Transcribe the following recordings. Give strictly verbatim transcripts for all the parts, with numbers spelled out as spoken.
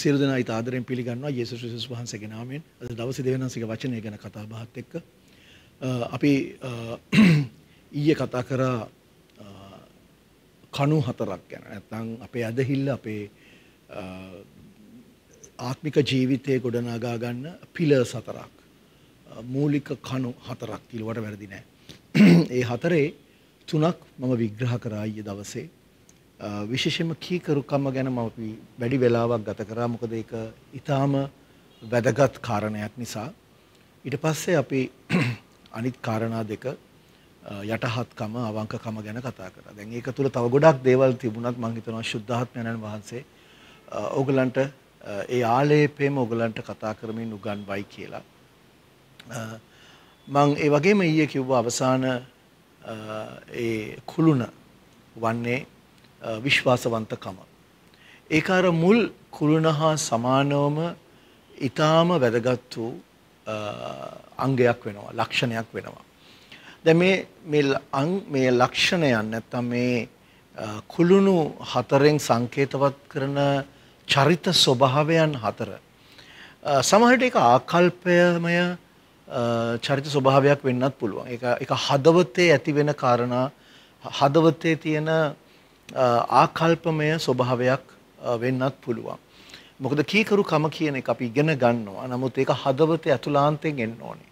සියලු දෙනා ඊට ආදරෙන් පිළිගන්නවා යේසුස් ක්‍රිස්තුස් වහන්සේගේ නාමයෙන්. අද දවසේ දෙවියන්සේගේ වචනය ගැන කතා බහත් එක්ක අපි ඊයේ කතා කරා කණු හතරක් ගැන. නැත්නම් අපේ ඇදහිල්ල, අපේ ආත්මික ජීවිතයේ ගොඩනගා ගන්න පිලර්ස් හතරක්, මූලික කණු හතරක් කිලුවට වැරදි නෑ. ඒ හතරේ තුනක් මම විග්‍රහ කරා ඊයේ දවසේ. විශේෂයෙන්ම කීකරුකම ගැන මම වැඩි වෙලාවක් ගත කරා, මොකද ඒක ඊටාම වැදගත් කාරණයක් නිසා. ඊට පස්සේ අපි අනිත් කාරණා දෙක යටහත්කම, අවංකකම ගැන කතා කරා. දැන් ඒක තුල තව ගොඩක් දේවල් තිබුණත් මම හිතනවා ශුද්ධාත්මයන් වහන්සේ ඕගලන්ට ඒ ආලේපේම ඕගලන්ට කතා කරමින් උගන්වයි කියලා. මම ඒ වගේම ඊයේ කිව්ව අවසාන ඒ කුළුණ වන්නේ විශ්වාසවන්තකම. ඒක අර මුල් කුළුණ හා සමානවම ඊටාම වැදගත් වූ අංගයක් වෙනවා, ලක්ෂණයක් වෙනවා. දැන් මේ මේ අංග මේ ලක්ෂණයන් නැත්නම් මේ කුළුණු හතරෙන් සංකේතවත් කරන චරිත ස්වභාවයන් හතර සමහර විට ඒක ආකල්පයමය චරිත ස්වභාවයක් වෙන්නත් පුළුවන්. ඒක ඒක හදවතේ ඇති වෙන කාරණා, හදවතේ තියෙන ආකල්පමය ස්වභාවයක් වෙන්නත් පුළුවන්. මොකද කීකරුකම කියන එක අපි ඉගෙන ගන්නවා. නමුත් ඒක හදවතේ අතුලාන්තයෙන් එන්න ඕනේ.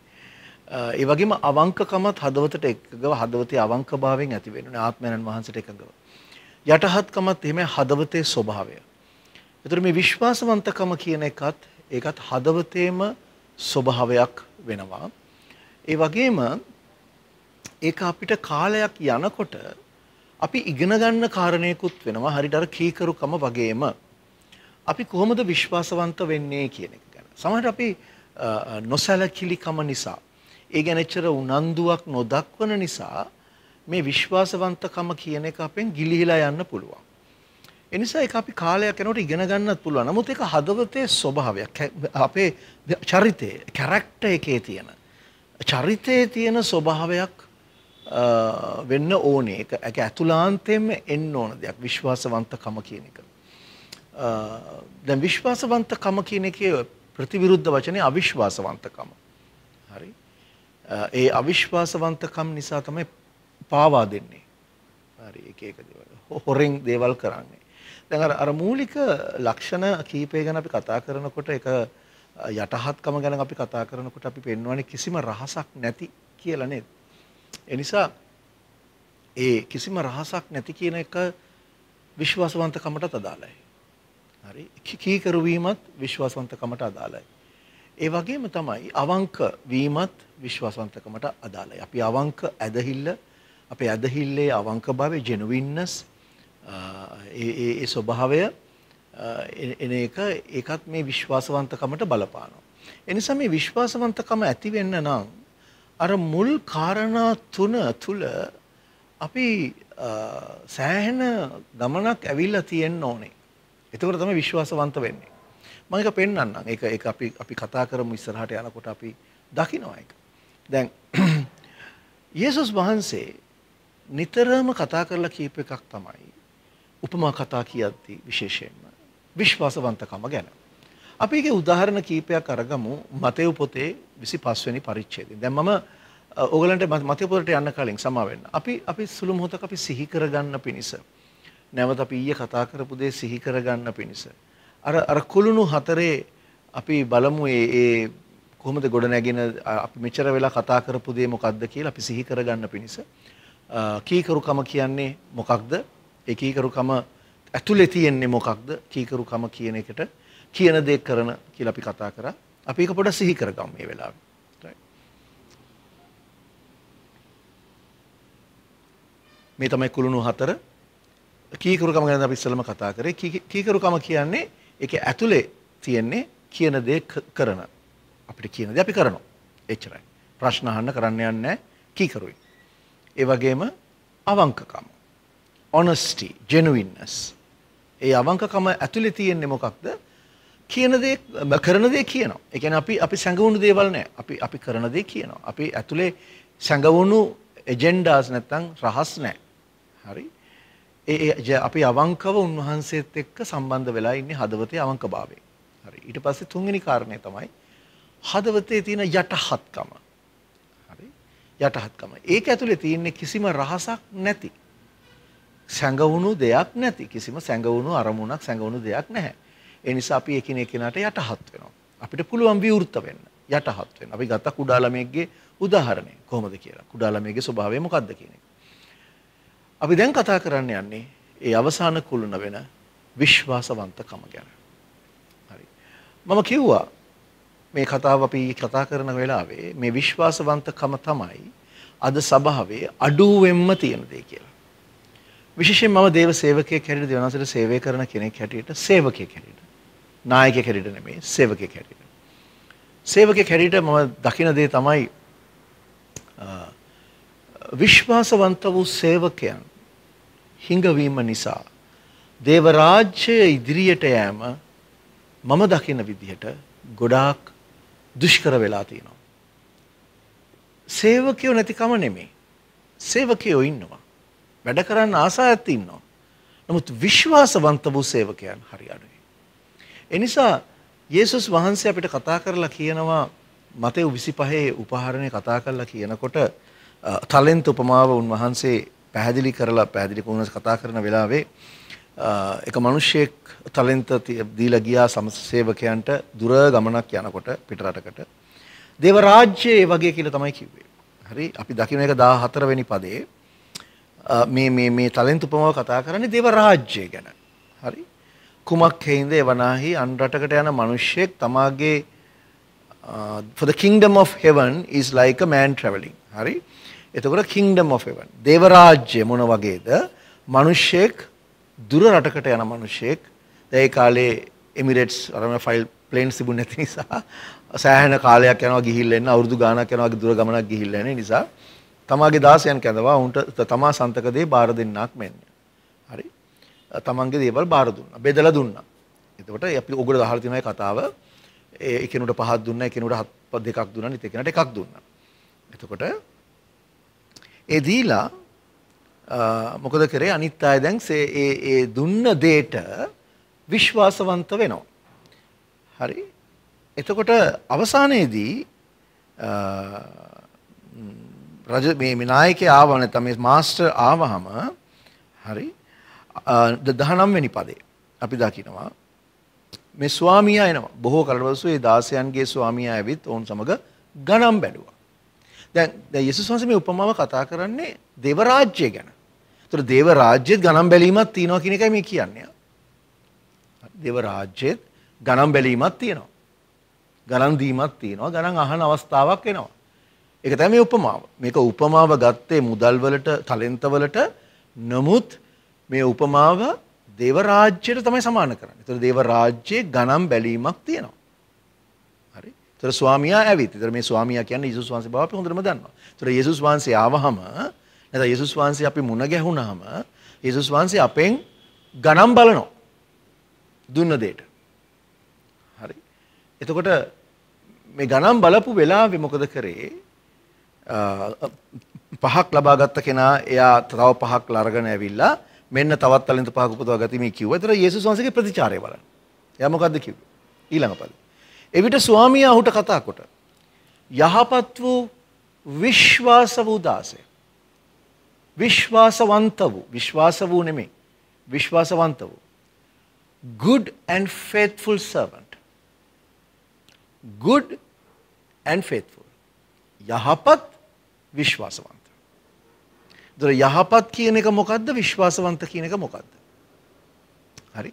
ඒ වගේම අවංකකමත් හදවතට එකගව, හදවතේ අවංකභාවයෙන් ඇති වෙන්නේ ආත්මයන් වහන්සේට එකගව. යටහත්කමත් එහෙම හදවතේ ස්වභාවය. ඒතර මේ විශ්වාසවන්තකම කියන එකත් ඒකත් හදවතේම ස්වභාවයක් වෙනවා. ඒ වගේම ඒක අපිට කාලයක් යනකොට අපි ඉගෙන ගන්න කාරණේකුත් වෙනවා. හරියට අර කීකරුකම වගේම අපි කොහොමද විශ්වාසවන්ත වෙන්නේ කියන එක ගැන. සමහරවිට අපි නොසැලකිලිකම නිසා, ඒ ගැන එච්චර උනන්දුවක් නොදක්වන නිසා මේ විශ්වාසවන්තකම කියන එක අපෙන් ගිලිහිලා යන්න පුළුවන්. ඒ නිසා ඒක අපි කාලයක් යනකොට ඉගෙන ගන්නත් පුළුවන්. නමුත් ඒක හදවතේ ස්වභාවයක්, අපේ චරිතයේ කැරක්ටර් එකේ තියෙන චරිතයේ තියෙන ස්වභාවයක් වෙන්න ඕනේ. ඒක ඒක ඇතුළාන්තයෙන්ම එන්න ඕන දෙයක්, විශ්වාසවන්තකම කියන එක. දැන් විශ්වාසවන්තකම කියන එකේ ප්‍රතිවිරුද්ධ වචනේ අවිශ්වාසවන්තකම. හරි. ඒ අවිශ්වාසවන්තකම් නිසා තමයි පාවා දෙන්නේ. හරි. එක එක දේවල් හොරෙන් දේවල් කරන්නේ. දැන් අර අර මූලික ලක්ෂණ කීපය ගැන අපි කතා කරනකොට, ඒක යටහත්කම ගැන අපි කතා කරනකොට අපි පෙන්වන්නේ කිසිම රහසක් නැති කියලා නේද? එනිසා ඒ කිසිම රහසක් නැති කියන එක විශ්වාසවන්තකමට අදාළයි. හරි. කීකරු වීමත් විශ්වාසවන්තකමට අදාළයි. ඒ වගේම තමයි අවංක වීමත් විශ්වාසවන්තකමට අදාළයි. අපි අවංක ඇදහිල්ල, අපේ ඇදහිල්ලේ අවංකභාවය, ජෙනුයින්නස්, ඒ ඒ ඒ ස්වභාවය එන එක ඒකත් මේ විශ්වාසවන්තකමට බලපානවා. එනිසා මේ විශ්වාසවන්තකම ඇති වෙන්න නම් අර මුල් කාරණා තුන තුල අපි සෑහෙන ගමනක් ඇවිල්ලා තියෙන්න ඕනේ. එතකොට තමයි විශ්වාසවන්ත වෙන්නේ. මම ඒක පෙන්නන්නම්. ඒක ඒක අපි අපි කතා කරමු ඉස්සරහට යනකොට අපි දකිනවා ඒක. දැන් යේසුස් වහන්සේ නිතරම කතා කරලා කියප එකක් තමයි උපමා කතා කියද්දී විශේෂයෙන්ම විශ්වාසවන්තකම ගැන. අපි ඒකේ උදාහරණ කීපයක් අරගමු මතේව පොතේ විසිපස් වෙනි පරිච්ඡේදයෙන්. දැන් මම ඕගලන්ට මතේව පොතට යන්න කලින් සමා වෙන්න. අපි අපි සුළු මොහොතක අපි සිහි කරගන්න පිණිස, නැවත අපි ඊයේ කතා කරපු දේ සිහි කරගන්න පිණිස අර අර කුළුණු හතරේ අපි බලමු ඒ ඒ කොහොමද ගොඩ නැගෙන අපි මෙච්චර වෙලා කතා කරපු දේ මොකක්ද කියලා අපි සිහි කරගන්න පිණිස. කීකරුකම කියන්නේ මොකක්ද? ඒ කීකරුකම ඇතුලේ තියෙන්නේ මොකක්ද? කීකරුකම කියන එකට කියන දේ කරන කියලා අපි කතා කරා. අපි ඒක පොඩ්ඩක් සිහි කරගමු මේ වෙලාවේ. මේ තමයි කුළුණු හතර. කීකරුකම ගැන අපි ඉස්සෙල්ලම කතා කරේ. කීකරුකම කියන්නේ ඒක ඇතුලේ තියෙන්නේ කියන දේ කරන. අපිට කියන දේ අපි කරනවා. එච්චරයි. ප්‍රශ්න අහන්න කරන්න යන්නේ නැහැ. කීකරුයි. ඒ වගේම අවංකකම. honesty, genuineness. ඒ අවංකකම ඇතුලේ තියෙන්නේ මොකක්ද? කියන දේ කරන දේ කියනවා. ඒ කියන්නේ අපි අපි සංගවුණු දේවල් නෑ. අපි අපි කරන දේ කියනවා. අපි ඇතුලේ සංගවුණු එජෙන්ඩාස් නැත්තම් රහස් නෑ. හරි. ඒ අපි අවංකව උන්වහන්සේත් එක්ක සම්බන්ධ වෙලා ඉන්නේ හදවතේ අවංකභාවයෙන්. හරි. ඊට පස්සේ තුන්වෙනි කාරණේ තමයි හදවතේ තියෙන යටහත්කම. හරි. යටහත්කම. ඒක ඇතුලේ තියෙන කිසිම රහසක් නැති. සැඟවුණු දෙයක් නැති. කිසිම සැඟවුණු අරමුණක් සැඟවුණු දෙයක් නැහැ. ඒ නිසා අපි එකිනෙකාට යටහත් වෙනවා. අපිට පුළුවන් විවෘත වෙන්න. යටහත් වෙන්න. අපි ගත්ත කුඩා ළමයෙක්ගේ උදාහරණය කොහොමද කියලා. කුඩා ළමයෙක්ගේ ස්වභාවය මොකක්ද කියන එක. අපි දැන් කතා කරන්න යන්නේ ඒ අවසාන කුළුණ වෙන විශ්වාසවන්තකම ගැන. හරි. මම කිව්වා මේ කතාව අපි කතා කරන වෙලාවේ මේ විශ්වාසවන්තකම තමයි අද සභාවේ අඩුවෙන්ම තියෙන දේ කියලා. විශේෂයෙන් මම දේව සේවකයෙක් හැටියට දෙවනසට සේවය කරන කෙනෙක් හැටියට සේවකයෙක් හැටියට නායකයෙක් හැටියට නෙමෙයි සේවකයෙක් හැටියට සේවකයෙක් හැටියට මම දකින දේ තමයි විශ්වාසවන්ත වූ සේවකයන් හිඟවීම නිසා දේව රාජ්‍ය ඉදිරියට යෑම මම දකින විදිහට ගොඩාක් දුෂ්කර වෙලා තියෙනවා. සේවකයෝ නැතිකම නෙමෙයි, සේවකයෝ ඉන්නවා, වැඩ කරන්න ආසාවක් ඉන්නවා. නමුත් විශ්වාසවන්ත වූ සේවකයන් හරි අඩුයි. ඒ නිසා යේසුස් වහන්සේ අපිට කතා කරලා කියනවා මතෙව් විසිපහේ උපහාරණේ කතා කරලා කියනකොට තලෙන්ත උපමාව උන්වහන්සේ පැහැදිලි කරලා පැහැදිලි කරන කතා කරන වෙලාවේ එක මිනිහෙක් තලෙන්ත දීලා ගියා සමසේවකයන්ට දුර ගමනක් යනකොට පිටරටකට. දේව රාජ්‍යය වගේ කියලා තමයි කිව්වේ. හරි. අපි දකින්න එක දාහතර වෙනි පදේ මේ මේ මේ තලෙන්ත උපමාව කතා කරන්නේ දේව රාජ්‍යය ගැන. හරි. කුමක් හේඳ එවනාහි අන් රටකට යන මිනිහෙක් තමාගේ for the kingdom of heaven is like a man traveling. හරි. එතකොට kingdom of heaven දේව රාජ්‍යය මොන වගේද? මිනිහෙක් දුර රටකට යන මිනිහෙක්. දැන් ඒ කාලේ එමිරේට්ස් අරම ෆයිල් ප්ලේන්ස් තිබුණ නැති නිසා සෑහෙන කාලයක් යනවා ගිහිල්ලා එන්න, අවුරුදු ගාණක් යනවා දුර ගමනක් ගිහිල්ලා එන නිසා තමාගේ දාසයන් කැඳවා උන්ට තමා සන්තක දේ බාර දෙන්නක් මෙන්න. හරි. තමන්ගේ දේවල් බාර දුන්නා, බෙදලා දුන්නා. එතකොට අපි ඔගොල්ලෝ අහලා තියෙන කතාව ඒ එකිනෙකට පහක් දුන්නා, එකිනෙකට හත් දෙකක් දුන්නා, ඉතින් එකිනෙකට එකක් දුන්නා. එතකොට ඒ දීලා මොකද කරේ? අනිත් අය දැන් ඒ ඒ දුන්න දෙයට විශ්වාසවන්ත වෙනවා. හරි. එතකොට අවසානයේදී රජ මේ නායකයා ආවම නැත්නම් මේ මාස්ටර් ආවම හරි දහනම වෙනි පදේ අපි දකිනවා මේ ස්වාමියා එනවා. බොහෝ කලකට පසු ඒ දාසයන්ගේ ස්වාමියා ඇවිත් ඔවුන් සමග ගණන් බැලුවා. දැන් දැන් යේසුස් වහන්සේ මේ උපමාව කතා කරන්නේ දේව රාජ්‍යය ගැන. ඒතර දේව රාජ්‍යෙත් ගණන් බැලීමක් තියෙනවා කියන එකයි මේ කියන්නේ. දේව රාජ්‍යෙත් ගණන් බැලීමක් තියෙනවා. ගණන් දීමක් තියෙනවා. ගණන් අහන අවස්ථාවක් එනවා. ඒක තමයි මේ උපමාව. මේක උපමාව ගත්තේ මුදල් වලට, තලෙන්ත වලට. නමුත් මේ උපමාව දේව රාජ්‍යයට තමයි සමාන කරන්නේ. ඒතර දේව රාජ්‍යයේ ගණන් බැලීමක් තියෙනවා. හරි. ඒතර ස්වාමියා ඇවිත්. ඒතර මේ ස්වාමියා කියන්නේ යේසුස් වහන්සේ බව අපි හොඳටම දන්නවා. ඒතර යේසුස් වහන්සේ ආවහම නැත්නම් යේසුස් වහන්සේ අපි මුණ ගැහුණාම යේසුස් වහන්සේ අපෙන් ගණන් බලනවා දුන්න දෙයට. හරි. එතකොට මේ ගණන් බලපු වෙලාවේ මොකද කරේ? පහක් ලබා ගත්ත කෙනා එයා තව පහක් අරගෙන ඇවිල්ලා මෙන්න තවත් තලෙන්ත පහක් උපදවා ගතිමි කිව්වා. ඒතර යේසුස් වහන්සේගේ ප්‍රතිචාරය බලන්න. එයා මොකද්ද කිව්වේ? ඊළඟ පදේ. එවිට ස්වාමියා ඔහුට කතා කොට යහපත් වූ විශ්වාස වූ දාසය. විශ්වාසවන්ත වූ, විශ්වාස වූ නෙමෙයි. විශ්වාසවන්ත වූ. Good and faithful servant. Good and faithful. යහපත් විශ්වාසවන්ත. දොර යහපත් කියන එක මොකද්ද? විශ්වාසවන්ත කියන එක මොකද්ද? හරි.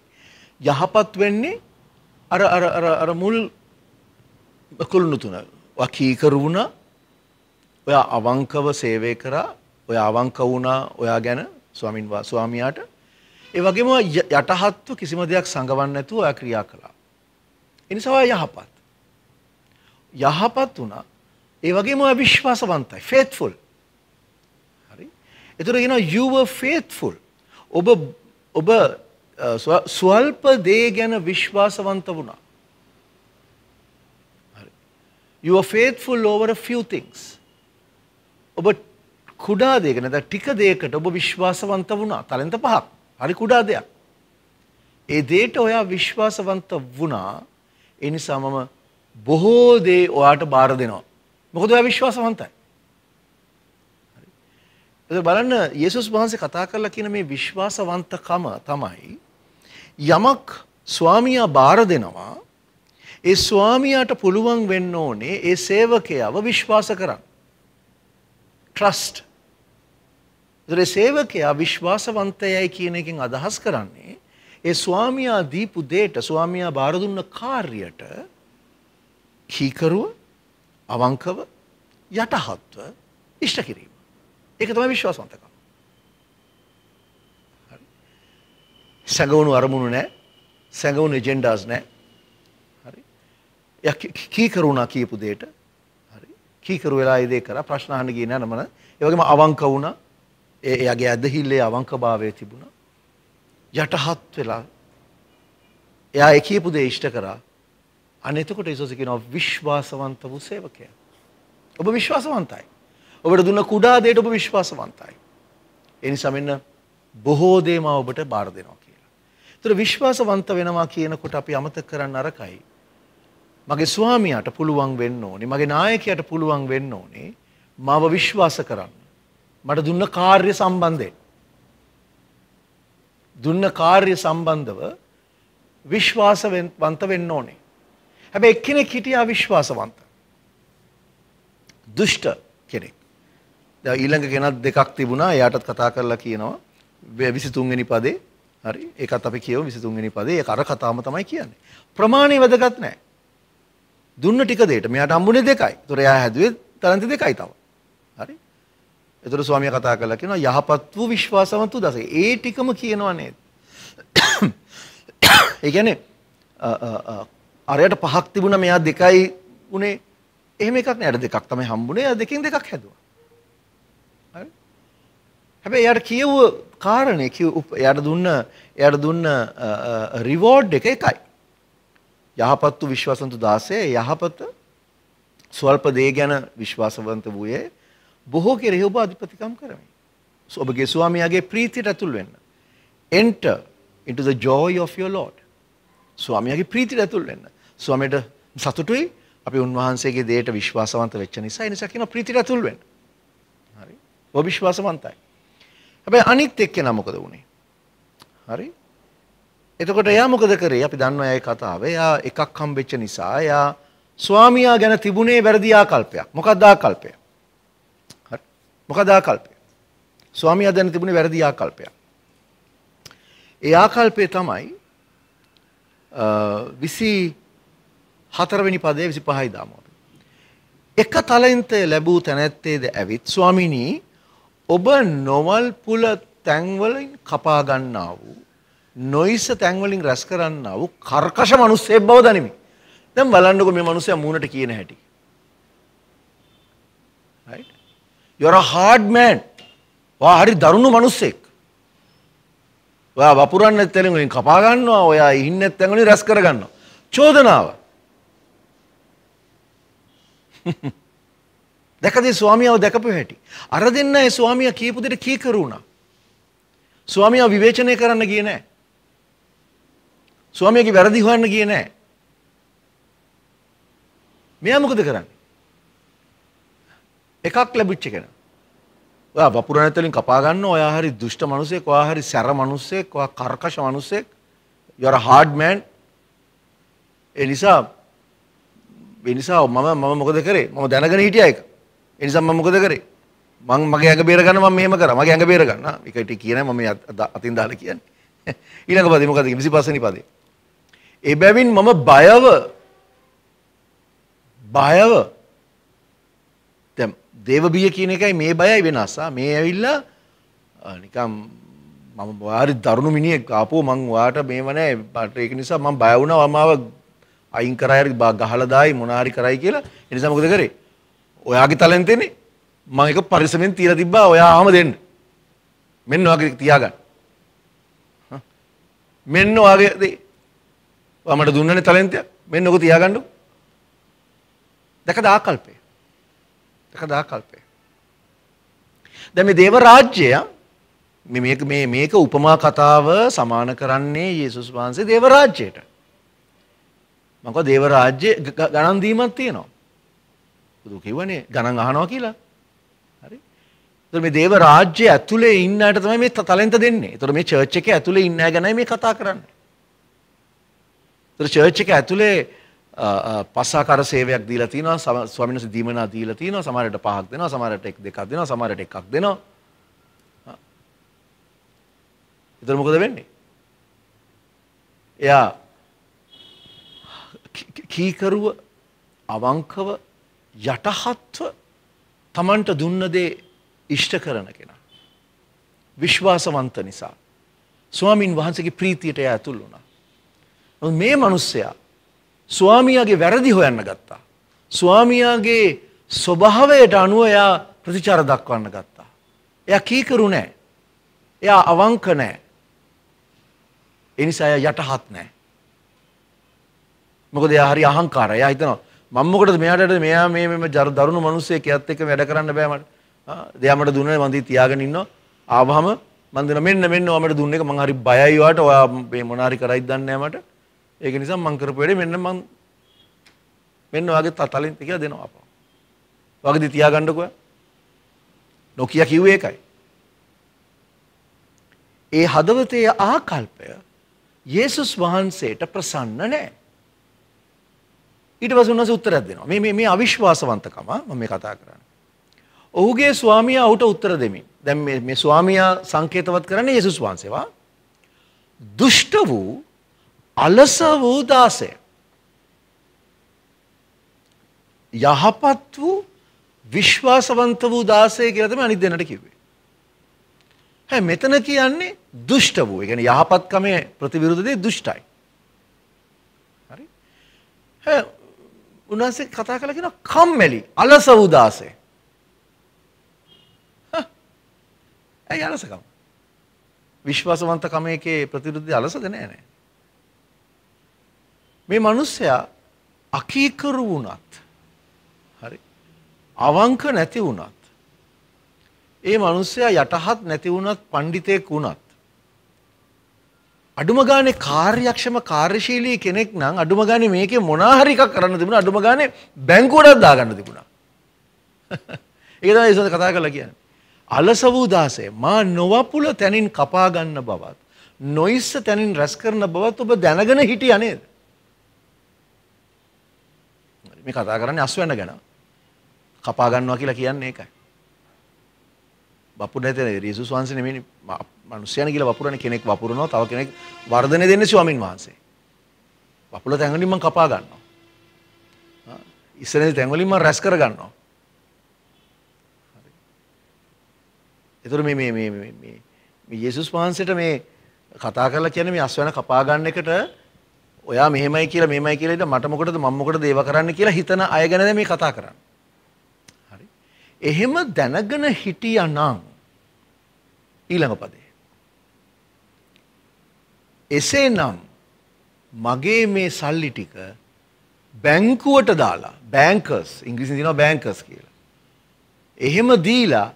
යහපත් වෙන්නේ අර අර අර අර මුල් කුළුණු තුන වකීකරු වුණා. ඔයා අවංකව සේවය කරා. ඔයා අවංක වුණා ඔයා ගැන ස්වාමින් වා ස්වාමියාට. ඒ වගේම යටහත්ව කිසිම දෙයක් සංගවන්නේ නැතුව ඔයා ක්‍රියා කළා. ඒ නිසා ඔයා යහපත්. යහපත් වුණා. ඒ වගේම ඔයා විශ්වාසවන්තයි, faithful. හරි. ඒතර කියනවා you were faithful. ඔබ ඔබ ස්වල්ප දේ ගැන විශ්වාසවන්ත වුණා. හරි. You were faithful over a few things. ඔබ කුඩා දෙයක නැත්නම් ටික දෙයකට ඔබ විශ්වාසවන්ත වුණා. තලෙන්ත පහක්. හරි කුඩා දෙයක්. ඒ දෙයට ඔයා විශ්වාසවන්ත වුණා. ඒ නිසා මම බොහෝ දේ ඔයාට බාර දෙනවා. මොකද ඔයා විශ්වාසවන්තයි. හරි. ඒක බලන්න යේසුස් වහන්සේ කතා කරලා කියන මේ විශ්වාසවන්තකම තමයි යමක් ස්වාමියා බාර දෙනවා. ඒ ස්වාමියාට පුළුවන් වෙන්න ඕනේ ඒ සේවකයාව විශ්වාස කරන්න. Trust. ඒ සේවකයා විශ්වාසවන්තයයි කියන එකෙන් අදහස් කරන්නේ ඒ ස්වාමියා දීපු දෙයට ස්වාමියා බාර දුන්න කාර්යයට කීකරුව අවංකව යටහත්ව ඉෂ්ට කිරීම. ඒක තමයි විශ්වාසවන්තකම. හරි. සංගවණු අරමුණු නැහැ. සංගවණු එජෙන්ඩාස් නැහැ. හරි. යක් කීකරුණා කියපු දෙයට හරි. කීකරු වෙලා ඒ දේ කරා ප්‍රශ්න අහන්න ගියේ නැහැ නමන. ඒ වගේම අවංක වුණා. ඒ එයාගේ ඇදහිල්ලේ අවංකභාවය තිබුණා. යටහත් වෙලා එයා ඒ කියපු දේ ඉෂ්ට කරා. අන්න එතකොට යේසුස් කියනවා විශ්වාසවන්ත වූ සේවකයා. ඔබ විශ්වාසවන්තයි. ඔබට දුන්න කුඩා දෙයට ඔබ විශ්වාසවන්තයි. ඒ නිසා මෙන්න බොහෝ දේ මා ඔබට බාර දෙනවා කියලා. ඒතර විශ්වාසවන්ත වෙනවා කියනකොට අපි අමතක කරන්න අරකයි. මගේ ස්වාමියාට පුළුවන් වෙන්න ඕනේ. මගේ නායකයාට පුළුවන් වෙන්න ඕනේ මාව විශ්වාස කරන්න. මට දුන්න කාර්ය සම්බන්ධයෙන්. දුන්න කාර්ය සම්බන්ධව විශ්වාසවන්ත වෙන්න ඕනේ. හැබැයි එක්කෙනෙක් හිටියා විශ්වාසවන්ත. දුෂ්ට කෙනෙක්. දැන් ඊළඟ කෙනත් දෙකක් තිබුණා. එයාටත් කතා කරලා කියනවා විසිතුන් වෙනි පදේ. හරි. ඒකත් අපි කියව විසිතුන් වෙනි පදේ. ඒක අර කතාවම තමයි කියන්නේ. ප්‍රමාණය වැදගත් නැහැ. දුන්න ටික දෙයට මෙයාට හම්බුනේ දෙකයි. ඒතොර එයා හැදුවේ තරන්ති දෙකයි තව. හරි. ඒතර ස්වාමියා කතා කරලා කියනවා යහපත් වූ විශ්වාසවන්ත උදස. ඒ ටිකම කියනවා නේද? ඒ කියන්නේ අරයට පහක් තිබුණා මෙයා දෙකයි උනේ. එහෙම එකක් නෑ. අර දෙකක් තමයි හම්බුනේ. අර දෙකෙන් දෙකක් හැදුවා. හරි. හැබැයි එයාට කියවුව කාරණේ කිව්ව එයාට දුන්න එයාට දුන්න රිවෝඩ් එක එකයි. යහපත් වූ විශ්වාසවන්ත දාසය යහපත ස්වල්ප දේ ගැන විශ්වාසවන්ත වූයේ බොහෝ කෙරෙහි ඔබ අධිපතිකම් කරමි. ඔබගේ ස්වාමියාගේ ප්‍රීතියට ඇතුල් වෙන්න. Enter into the joy of your Lord. ස්වාමියාගේ ප්‍රීතියට ඇතුල් වෙන්න. ස්වාමියට සතුටුයි අපි උන්වහන්සේගේ දෙයට විශ්වාසවන්ත වෙච්ච නිසා. ඒ නිසා කියන ප්‍රීතියට ඇතුල් වෙන්න. හරි. ඔබ විශ්වාසවන්තයි. හැබැයි අනිත් එක්කෙනා මොකද වුනේ? හරි. එතකොට එයා මොකද කරේ? අපි දන්නවා ඒ කතාව. එයා එකක් හම්බෙච්ච නිසා එයා ස්වාමියා ගැන තිබුණේ වැරදි ආකල්පයක්. මොකක්ද ආකල්පය? මොකද ආකල්පය? ස්වාමියා දැන තිබුණේ වැරදි ආකල්පයක්. ඒ ආකල්පය තමයි විසිහතර වෙනි පදයේ විසිපහයි දාමු. එක තලෙන්තය ලැබූ තැනැත්තේද ඇවිත් ස්වාමිනී ඔබ නොවල් පුල තැන්වලින් කපා ගන්නා වූ නොයිස තැන්වලින් රැස් කරන්නා වූ කර්කශ මිනිස්සෙක් බව දනිමි. දැන් බලන්නකො මේ මිනිස්සයා මූණට කියන හැටි. right? You are a hard man. ඔයා හරි දරුණු මිනිස්සෙක්. ඔයා වපුරන්නේ තැන් වලින් කපා ගන්නවා. ඔයා ඉන්නේ තැන් වලින් රැස් කර ගන්නවා. චෝදනාව. දැකදී ස්වාමියාව දැකපු හැටි. අර දෙන්න ඒ ස්වාමියා කියපු දෙයට කීකරුණා. ස්වාමියා විවේචනය කරන්න ගියේ නැහැ. ස්වාමියාගේ වැරදි හොයන්න ගියේ නැහැ. මෙයා මොකද කරන්නේ? එකක් ලැබුච්ච කෙනා. ඔයා වපුරන තැන් වලින් කපා ගන්න ඔයා හරි දුෂ්ට මිනිසෙක්, ඔයා හරි සැර මිනිසෙක්, ඔයා කර්කශ මිනිසෙක්. You are a hard man. ඒ නිසා ඒ නිසා මම මම මොකද කරේ? මම දැනගෙන හිටියා ඒක. ඒ නිසා මම මොකද කරේ? මම මගේ ඇඟ බේර ගන්න මම මෙහෙම කරා. මගේ ඇඟ බේර ගන්න. ඒක ටික කියන්නේ මම අතින් දාලා කියන්නේ. ඊළඟ පදේ මොකද කියන්නේ? විසිපහ වෙනි පදේ. ඒ බැවින් මම බයව බයව දේව බිය කියන එකයි මේ බයයි වෙනස. මේ ඇවිල්ලා නිකම් මම වාරි දරුණු මිනිහෙක් ආපෝ මං ඔයාට මේව නැහැ. මට ඒක නිසා මං බය වුණා වමාව අයින් කරා හරි ගහලා දායි මොනාරි කරයි කියලා. ඒ නිසා මොකද කරේ? ඔයාගේ තලෙන් තෙන්නේ මම ඒක පරිස්සමෙන් තියලා තිබ්බා ඔයා ආවම දෙන්න. මෙන්න ඔයාගේ තියාගන්න. මෙන්න ඔයාගේ දේ. ඔයා මට දුන්නනේ තලෙන්තයක්. මෙන්න ඔක තියාගන්න. දැකද ආකල්පේ. කදා කල්පේ. දැන් මේ දේව රාජ්‍යය මේ මේක මේ මේක උපමා කතාව සමාන කරන්නේ යේසුස් වහන්සේ දේව රාජ්‍යයට. මක දේවරාජ්‍ය ගණන් දීමක් තියෙනවා. බුදු කියවනේ ගණන් අහනවා කියලා. හරි. ඒතර මේ දේවරාජ්‍ය ඇතුලේ ඉන්න අයට තමයි මේ තලෙන්ත දෙන්නේ. ඒතර මේ චර්ච් එකේ ඇතුලේ ඉන්න අය ගැනයි මේ කතා කරන්නේ. ඒතර චර්ච් එක ඇතුලේ පස්සාකාර සේවයක් දීලා තිනවා, ස්වාමීන් වහන්සේ දීමනා දීලා තිනවා, සමහරට පහක් දෙනවා, සමහරට එක දෙකක් දෙනවා, සමහරට එකක් දෙනවා. ඒතර මොකද වෙන්නේ? එයා කීකරුව අවංකව යටහත්ව තමන්ට දුන්න දේ ඉෂ්ට කරන කෙනා. විශ්වාසවන්ත නිසා ස්වාමීන් වහන්සේගේ ප්‍රීතියට එයා ඇතුල් වුණා. නමුත් මේ මිනිස්සයා ස්වාමියාගේ වැරදි හොයන්න ගත්තා. ස්වාමියාගේ ස්වභාවයට අනුව එයා ප්‍රතිචාර දක්වන්න ගත්තා. එයා කීකරු නෑ. එයා අවංක නෑ. ඒ නිසා එයා යටහත් නෑ. මොකද එයා හරි අහංකාරයි. එයා හිතනවා මම මොකටද මෙයාට මෙයා මේ මේ දරුණු මිනිස්සෙක් එයත් එක්ක වැඩ කරන්න බෑ මට. දෙයා මට දුන්නේ මන් දී තියාගෙන ඉන්නවා. ආවම මන් දෙනවා මෙන්න මෙන්න ඔයා මට දුන්න එක මං හරි බයයි ඔයාට. ඔයා මේ මොන හරි කරයිද දන්නේ නැහැ මට. ඒක නිසා මං කරපු වැඩේ මෙන්න මං මෙන්න ඔයාගේ තතලින් කියලා දෙනවා අපෝ. ඔයාගේ දී තියාගන්නකො ඔයා. නොකිය කිව්වේ ඒකයි. ඒ හදවතේ ආකල්පය යේසුස් වහන්සේට ප්‍රසන්න නැහැ. ඊට පස්සේ උන්වහන්සේ උත්තරයක් දෙනවා. මේ මේ මේ අවිශ්වාසවන්තකම මම මේ කතා කරන්නේ. ඔහුගේ ස්වාමියා ඔහුට උත්තර දෙමින්. දැන් මේ මේ ස්වාමියා සංකේතවත් කරන්නේ යේසුස් වහන්සේව. දුෂ්ට වූ අලස වූ දාසය යහපත් වූ විශ්වාසවන්ත වූ දාසය කියලා තමයි අනිත් දෙන්නට කිව්වේ. හැ මෙතන කියන්නේ දුෂ්ට වූ. ඒ කියන්නේ යහපත්කමේ ප්‍රතිවිරුද්ධ දේ දුෂ්ටයි. හරි? හැ උන්වහන්සේ කතා කළා කියන කම්මැලි, අලස වූ දාසය. හා. ඒ අලසකම. විශ්වාසවන්තකමේකේ ප්‍රතිවිරුද්ධ දේ අලසද නෑ නෑ. මේ මිනිස්සයා අකීකරු වුණත්, හරි? අවංක නැති වුණත්, ඒ මිනිස්සයා යටහත් නැති වුණත්, පඬිතෙක් වුණත්, අඩුම ගානේ කාර්යක්ෂම කාර්යශීලී කෙනෙක් නම් අඩුම ගානේ මේකේ මොනවා හරි එකක් කරන්න තිබුණා, අඩුම ගානේ බැංකුවටත් දාගන්න තිබුණා. ඒක තමයි ඒසොත් කතා කරලා කියන්නේ. අලස වූ දාසේ මා නොවපුල තැනින් කපා ගන්න බවත්, නොයිස්ස තැනින් රැස් කරන බවත් ඔබ දැනගෙන හිටියා නේද? මේ කතා කරන්නේ අස්වැන්න ගැන. කපා ගන්නවා කියලා කියන්නේ ඒකයි. වපුර නැතේ යේසුස් වහන්සේ නෙමෙයි මිනිස්යාන කියලා වපුරන්නේ. කෙනෙක් වපුරනවා, තව කෙනෙක් වර්ධනය දෙන්නේ ස්වාමින් වහන්සේ. වපුල තැන් වලින් මම කපා ගන්නවා. ඉස්සරේ තැන් වලින් මම රැස් කර ගන්නවා. හරි. ඒතර මේ මේ මේ මේ මේ යේසුස් වහන්සේට මේ කතා කරලා කියන්නේ මේ අස්වැන්න කපා ගන්න එකට ඔයා මෙහෙමයි කියලා මෙහෙමයි කියලා ඉතින් මට මොකටද මම මොකටද ඒව කරන්න කියලා හිතන අය ගැනද මේ කතා කරන්නේ. එහෙම දැනගෙන හිටියා නම් ඊළඟ පදේ එසේනම් මගේ මේ සල්ලි ටික බැංකුවට දාලා, බැංකර්ස් ඉංග්‍රීසියෙන් කියනවා බැංකර්ස් කියලා, එහෙම දීලා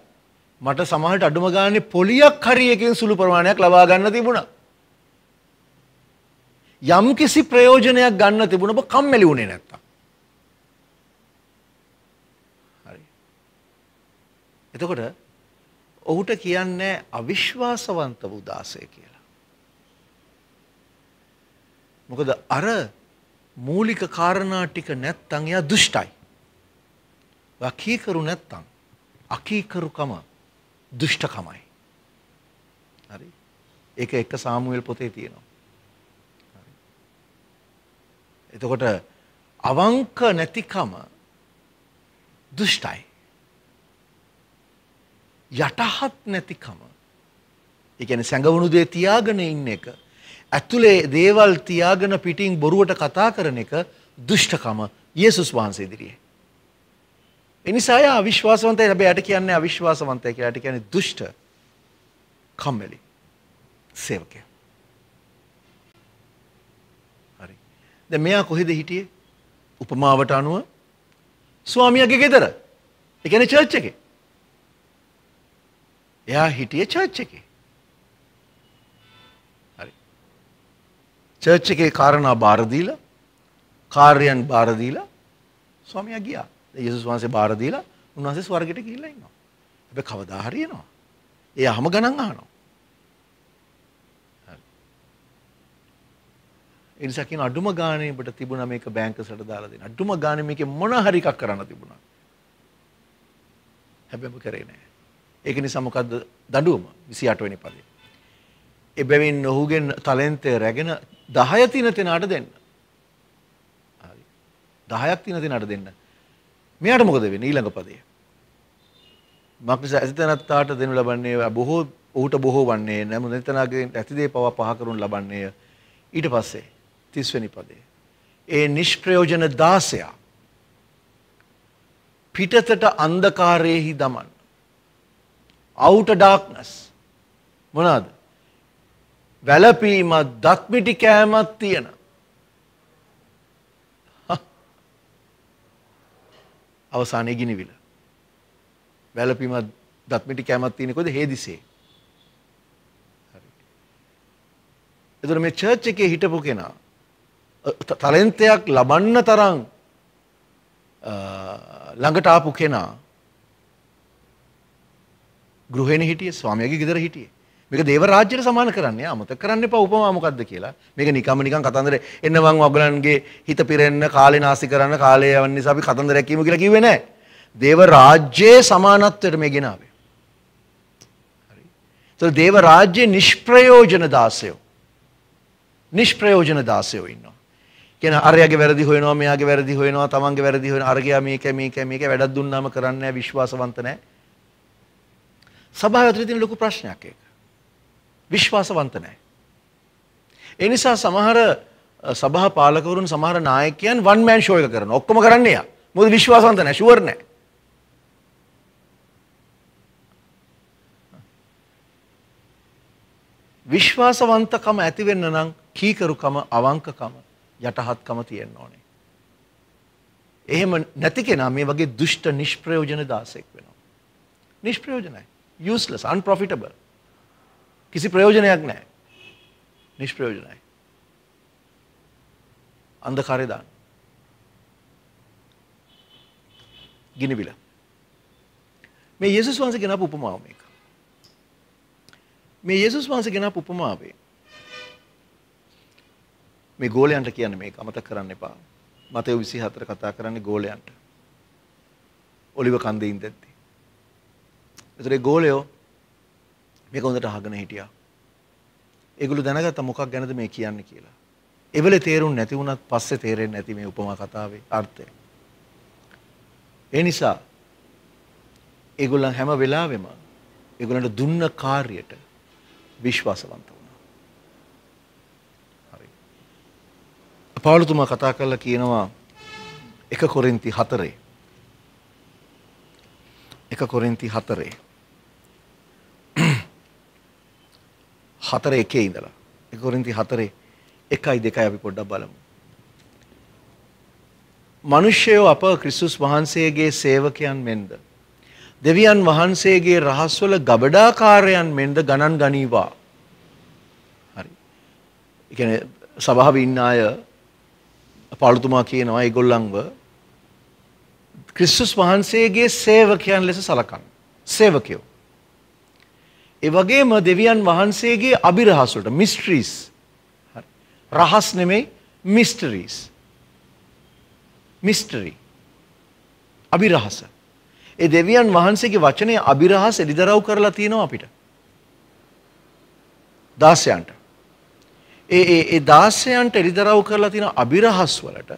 මට සමහරට අඩුම ගානේ පොලියක් හරි එකෙන් සුළු ප්‍රමාණයක් ලබා ගන්න තිබුණා. යම් කිසි ප්‍රයෝජනයක් ගන්න තිබුණ බ කම්මැලි වුණේ නැත්තම්. එතකොට ඔහුට කියන්නේ අවිශ්වාසවන්ත වූ දාසය කියලා. මොකද අර මූලික කාරණා ටික නැත්තම් එයා දුෂ්ටයි. වකීකරු නැත්තම් අකීකරුකම දුෂ්ටකමයි. හරි. ඒක එක සාමුවෙල් පොතේ තියෙනවා. හරි. එතකොට අවංක නැතිකම දුෂ්ටයි. යටහත් නැතිකම, ඒ කියන්නේ සැඟවුණු දේ තියාගෙන ඉන්න එක, ඇතුලේ දේවල් තියාගෙන පිටින් බොරුවට කතා කරන එක දුෂ්ටකම යේසුස් වහන්සේ ඉදිරියේ. ඒ නිසා එයා අවිශ්වාසවන්තයි. හැබැයි යට කියන්නේ අවිශ්වාසවන්තයි කියලා. යට කියන්නේ දුෂ්ට, කම්මැලි සේවකයා. හරි. දැන් මෙයා කොහෙද හිටියේ? උපමාවට අනුව ස්වාමියාගේ ගෙදර. ඒ කියන්නේ චර්ච් එකේ. එයා හිටියේ චර්ච් එකේ. හරි. චර්ච් එකේ කාරණා බාර දීලා කාර්යයන් බාර දීලා ස්වාමියා ගියා. යේසුස් වහන්සේ බාර දීලා උන්වහන්සේ ස්වර්ගයට ගිහිල්ලා ඉන්නවා. හැබැයි කවදා හරි එනවා. ඒ අහම ගණන් අහනවා. හරි. ඒ නිසා කියන අඩුම ගානේ ඔබට තිබුණා මේක බැංකසට දාලා දෙන්න. අඩුම ගානේ මේකේ මොන හරි එකක් කරන්න තිබුණා. හැබැයි ඔබ කරේ නැහැ. ඒක නිසා මොකද්ද දඬුවම විසි අට වෙනි පදේ. එබැවින් ඔහුගෙන් තලෙන්තය රැගෙන දහය තින තෙනාට දෙන්න. හරි. දහයක් තින තෙනාට දෙන්න. මෙයාට මොකද වෙන්නේ ඊළඟ පදේ? මක්නිස ඇතිතනත්තාට දෙනු ලබන්නේ බොහෝ ඌට බොහෝ වන්නේ නමුත් ඇතිතනාගෙන් ඇතිදේ පවා පහ කරුන් ලබන්නේ. ඊට පස්සේ තිස් වෙනි පදේ. ඒ නිෂ්ප්‍රයෝජන දාසයා පිටතට අන්ධකාරයේහි දමන. outer darkness. මොනවාද? වැලපීමත් දත්මිටි කෑමත් තියෙන. අවසානයේ ගිනිවිල. වැලපීමත් දත්මිටි කෑමත් තියෙන කොහෙද? හේදිසේ. හරි. ඒතර මේ චර්ච් එකේ හිටපු කෙනා ටැලන්ටයක් ලබන්න තරම් ළඟට ආපු කෙනා ගෘහෙණ හිටියේ ස්වාමියාගේ ගෙදර හිටියේ. මේක දේව රාජ්‍යයට සමාන කරන්නේ. අමතක කරන්න එපා උපමා මොකක්ද කියලා. මේක නිකම්ම නිකන් කතන්දරේ එන්න මං ඔයගලන්ගේ හිත පිරෙන්න කාලේ නාස්ති කරන්න කාලේ යවන්න නිසා අපි කතන්දරයක් කියමු කියලා කිව්වේ නැහැ. දේව රාජ්‍යයේ සමානත්වයට මේ ගෙනාවේ. හරි. ඒතකොට දේව රාජ්‍යයේ නිෂ්ප්‍රයෝජන දාසයෝ. නිෂ්ප්‍රයෝජන දාසයෝ ඉන්නවා. කියන්නේ අරයාගේ වැරදි හොයනවා මෙයාගේ වැරදි හොයනවා තමන්ගේ වැරදි හොයන අරගියා මේක මේක මේක වැඩක් දුන්නාම කරන්නේ නැහැ විශ්වාසවන්ත නැහැ. සභාව ඇතුලේ තියෙන ලොකු ප්‍රශ්නයක් ඒක. විශ්වාසවන්ත නැහැ. ඒ නිසා සමහර සභා පාලකවරුන් සමහර නායකයන් වන් මෑන් ෂෝ එක කරනවා. ඔක්කොම කරන්නේ යා. මොකද විශ්වාසවන්ත නැහැ, ෂුවර් නැහැ. විශ්වාසවන්තකම ඇති වෙන්න නම් කීකරුකම, අවංකකම, යටහත්කම තියෙන්න ඕනේ. එහෙම නැති කෙනා මේ වගේ දුෂ්ට නිෂ්ප්‍රයෝජන දාසෙක් වෙනවා. නිෂ්ප්‍රයෝජනයි. useless, unprofitable. किसी प्रयोजनයක් නැහැ. නිෂ්ප්‍රයෝජනයි. අන්ධකාරය දාන. ගිනිබිල. මේ යේසුස් වහන්සේ ගෙනාපු උපමාව මේක. මේ යේසුස් වහන්සේ ගෙනාපු උපමාවේ මේ ගෝලයන්ට කියන්නේ මේක අමතක කරන්න එපා. මතෙව් විසි හතර කතා කරන්නේ ගෝලයන්ට. ඔලිව කන්දේ ඉඳද්දී. ඒතරේ ගෝලයෝ මේක හොඳට අහගෙන හිටියා. ඒගොල්ලෝ දැනගත්තා මොකක් ගැනද මේ කියන්නේ කියලා. එවලේ තේරුන්නේ නැති වුණත් පස්සේ තේරෙන්නේ නැති මේ උපමා කතාවේ අර්ථය. ඒ නිසා ඒගොල්ලන් හැම වෙලාවෙම ඒගොල්ලන්ට දුන්න කාර්යයට විශ්වාසවන්ත වුණා. හරි. පෞලතුමා කතා කරලා කියනවා එක කොරින්ති හතරේ. එක කොරින්ති හතරේ. හතර එකේ ඉඳලා එක කොරින්ති හතරේ එකයි දෙකයි අපි පොඩ්ඩක් බලමු. මිනිස්යෝ අප ක්‍රිස්තුස් වහන්සේගේ සේවකයන් මෙන්ද දෙවියන් වහන්සේගේ රහස්වල ගබඩාකාරයන් මෙන්ද ගණන් ගනීවා. හරි. ඒ කියන්නේ සභාවේ ඉන්න අය පාළුතුමා කියනවා ඒගොල්ලන්ව ක්‍රිස්තුස් වහන්සේගේ සේවකයන් ලෙස සලකන සේවකයෝ. ඒ වගේම දෙවියන් වහන්සේගේ අභිරහස් වලට මිස්ට්‍රීස්. හරි. රහස් නෙමෙයි මිස්ට්‍රීස්. මිස්ටරි. අභිරහස. ඒ දෙවියන් වහන්සේගේ වචනේ අභිරහස එලිදරව් කරලා තියෙනවා අපිට. දාසයන්ට. ඒ ඒ ඒ දාසයන්ට එලිදරව් කරලා තියෙන අභිරහස් වලට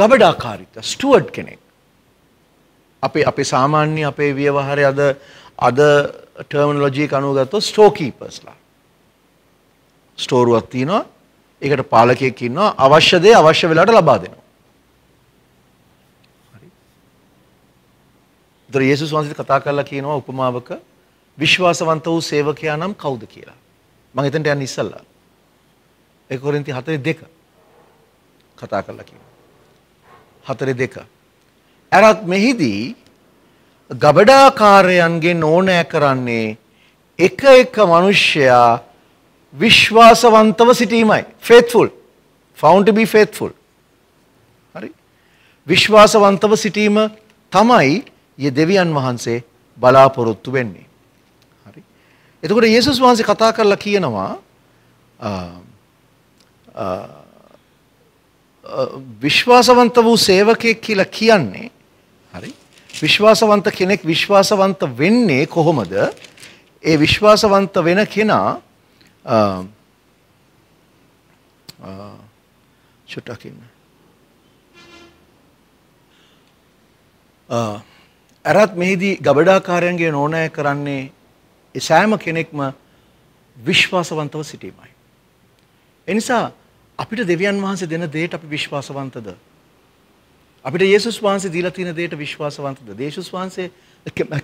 ගබඩාකාරීත්ව ස්ටුවර්ඩ් කෙනෙක්. අපේ අපේ සාමාන්‍ය අපේ ව්‍යවහාරයේ අද අද ටර්මිනොලොජි එක අනුව ගත්තොත් ස්ටෝ කීපර්ස්ලා. ස්ටෝරුවක් තියෙනවා. ඒකට පාලකයෙක් ඉන්නවා. අවශ්‍ය දේ අවශ්‍ය වෙලාවට ලබා දෙනවා. හරි. දර යේසුස් වහන්සේ කතා කරලා කියනවා උපමාවක විශ්වාසවන්ත වූ සේවකයා නම් කවුද කියලා. මම එතනට යන්න ඉස්සල්ලා. එක කොරින්ති හතරේ දෙක කතා කරලා කියනවා. හතරේ දෙක. අරත් මෙහිදී ගබඩාකාරයන්ගේ නෝනෑ කරන්නේ එක එක මිනිසයා විශ්වාසවන්තව සිටීමයි. faithful, found to be faithful. විශ්වාසවන්තව සිටීම තමයි මේ දෙවියන් වහන්සේ බලාපොරොත්තු වෙන්නේ. හරි. එතකොට යේසුස් වහන්සේ කතා කරලා කියනවා විශ්වාසවන්ත වූ සේවකයෙක් කියලා කියන්නේ. හරි. විශ්වාසවන්ත කෙනෙක් විශ්වාසවන්ත වෙන්නේ කොහොමද? ඒ විශ්වාසවන්ත වෙන කෙනා චුට්ටක් ඉන්න. අරත් මෙහිදී ගබඩාකාරයන්ගේ නෝනය කරන්නේ ඒ සෑම කෙනෙක්ම විශ්වාසවන්තව සිටීමයි. ඒ නිසා අපිට දෙවියන් වහන්සේ දෙන දෙයට අපි විශ්වාසවන්තද? අපිට යේසුස් වහන්සේ දීලා තියෙන දෙයට විශ්වාසවන්තද? යේසුස් වහන්සේ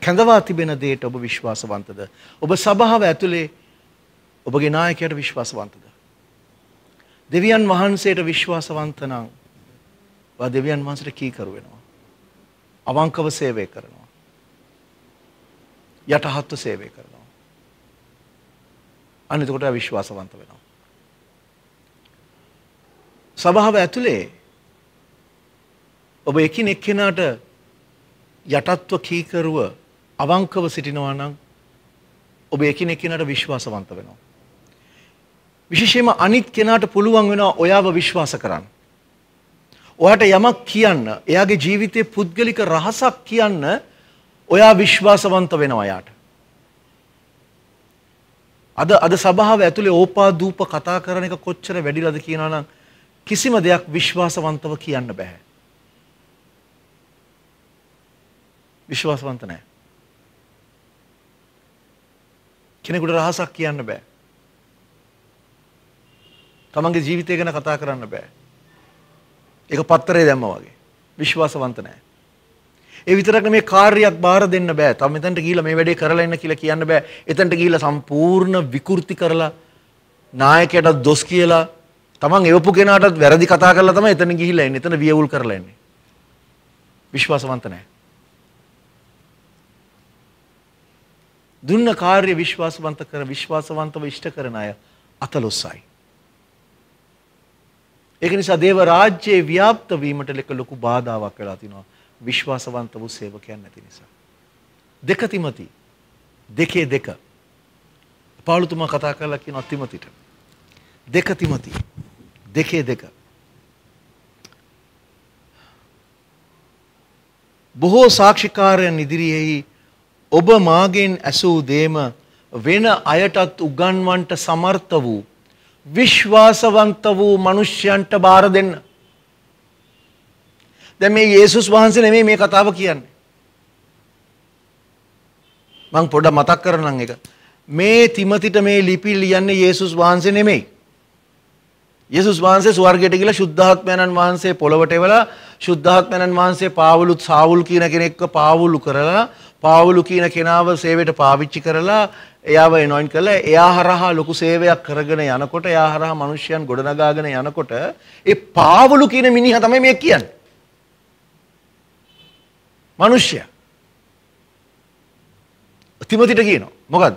කැඳවා තිබෙන දෙයට ඔබ විශ්වාසවන්තද? ඔබ සභාව ඇතුලේ ඔබගේ නායකයාට විශ්වාසවන්තද? දෙවියන් වහන්සේට විශ්වාසවන්ත නම් ඔබ දෙවියන් වහන්සේට කීකරු වෙනවා. අවංකව සේවය කරනවා. යටහත්ව සේවය කරනවා. අන්න එතකොට විශ්වාසවන්ත වෙනවා. සභාව ඇතුලේ ඔබ එකිනෙක කෙනාට යටත්ව කීකරුව අවංකව සිටිනවා නම් ඔබ එකිනෙක කෙනාට විශ්වාසවන්ත වෙනවා. විශේෂයෙන්ම අනිත් කෙනාට පුළුවන් වෙනවා ඔයාව විශ්වාස කරන්න. ඔයාට යමක් කියන්න, එයාගේ ජීවිතයේ පුද්ගලික රහසක් කියන්න ඔයා විශ්වාසවන්ත වෙනවා යාට. අද අද සභාව ඇතුලේ ඕපාදූප කතා කරන එක කොච්චර වැඩිලාද කියනවා නම් කිසිම දෙයක් විශ්වාසවන්තව කියන්න බෑ. විශ්වාසවන්ත නැහැ. කෙනෙකුට රහසක් කියන්න බෑ. තමන්ගේ ජීවිතය ගැන කතා කරන්න බෑ. ඒක පත්තරේ දැම්මා වගේ. විශ්වාසවන්ත නැහැ. ඒ විතරක් නෙමෙයි කාර්යයක් බාර දෙන්න බෑ. තම මෙතනට ගිහිල්ලා මේ වැඩේ කරලා ඉන්න කියලා කියන්න බෑ. එතනට ගිහිල්ලා සම්පූර්ණ විකෘති කරලා නායකයාට දොස් කියලා තමන් එවපු කෙනාටත් වැරදි කතා කරලා තමයි එතන ගිහිල්ලා එන්නේ. එතන වියවුල් කරලා එන්නේ. විශ්වාසවන්ත නැහැ. දුන්න කාර්ය විශ්වාසවන්ත කර විශ්වාසවන්තව ඉෂ්ට කරන අය අතලොස්සයි. ඒක නිසා දේව රාජ්‍යයේ ව්‍යාප්ත වීමට ලොකු බාධාවක් වෙලා තිනවා විශ්වාසවන්ත වූ සේවකයන් නැති නිසා. දෙක තිමති දෙකේ දෙක පාළුතුමා කතා කරලා කියනවා තිමතිට. දෙක තිමති දෙකේ දෙක බොහෝ සාක්ෂිකාරයන් ඉදිරියේහි ඔබ මාගෙන් ඇසූ දේම වෙන අයටත් උගන්වන්නට සමර්ථ වූ විශ්වාසවන්ත වූ මිනිස්යන්ට බාර දෙන්න. දැන් මේ යේසුස් වහන්සේ නෙමෙයි මේ කතාව කියන්නේ. මම පොඩ්ඩක් මතක් කරනනම් එක. මේ තිමතිට මේ ලිපි ලියන්නේ යේසුස් වහන්සේ නෙමෙයි. යේසුස් වහන්සේ ස්වර්ගයට ගිහලා ශුද්ධාත්මයන්න් වහන්සේ පොළවට එවලා ශුද්ධාත්මයන්න් වහන්සේ පාවුලුත් සාවුල් කියන කෙනෙක්ව පාවුලු කරලා පාවුලු කියන කෙනාව සේවයට පාවිච්චි කරලා එයාව එනොයින්ට් කරලා එයා හරහා ලොකු සේවයක් කරගෙන යනකොට එයා හරහා මිනිස්යන් ගොඩනගාගෙන යනකොට ඒ පාවුලු කියන මිනිහා තමයි මේ කියන්නේ. මිනිස්යා. තිමතිට කියනවා. මොකද්ද?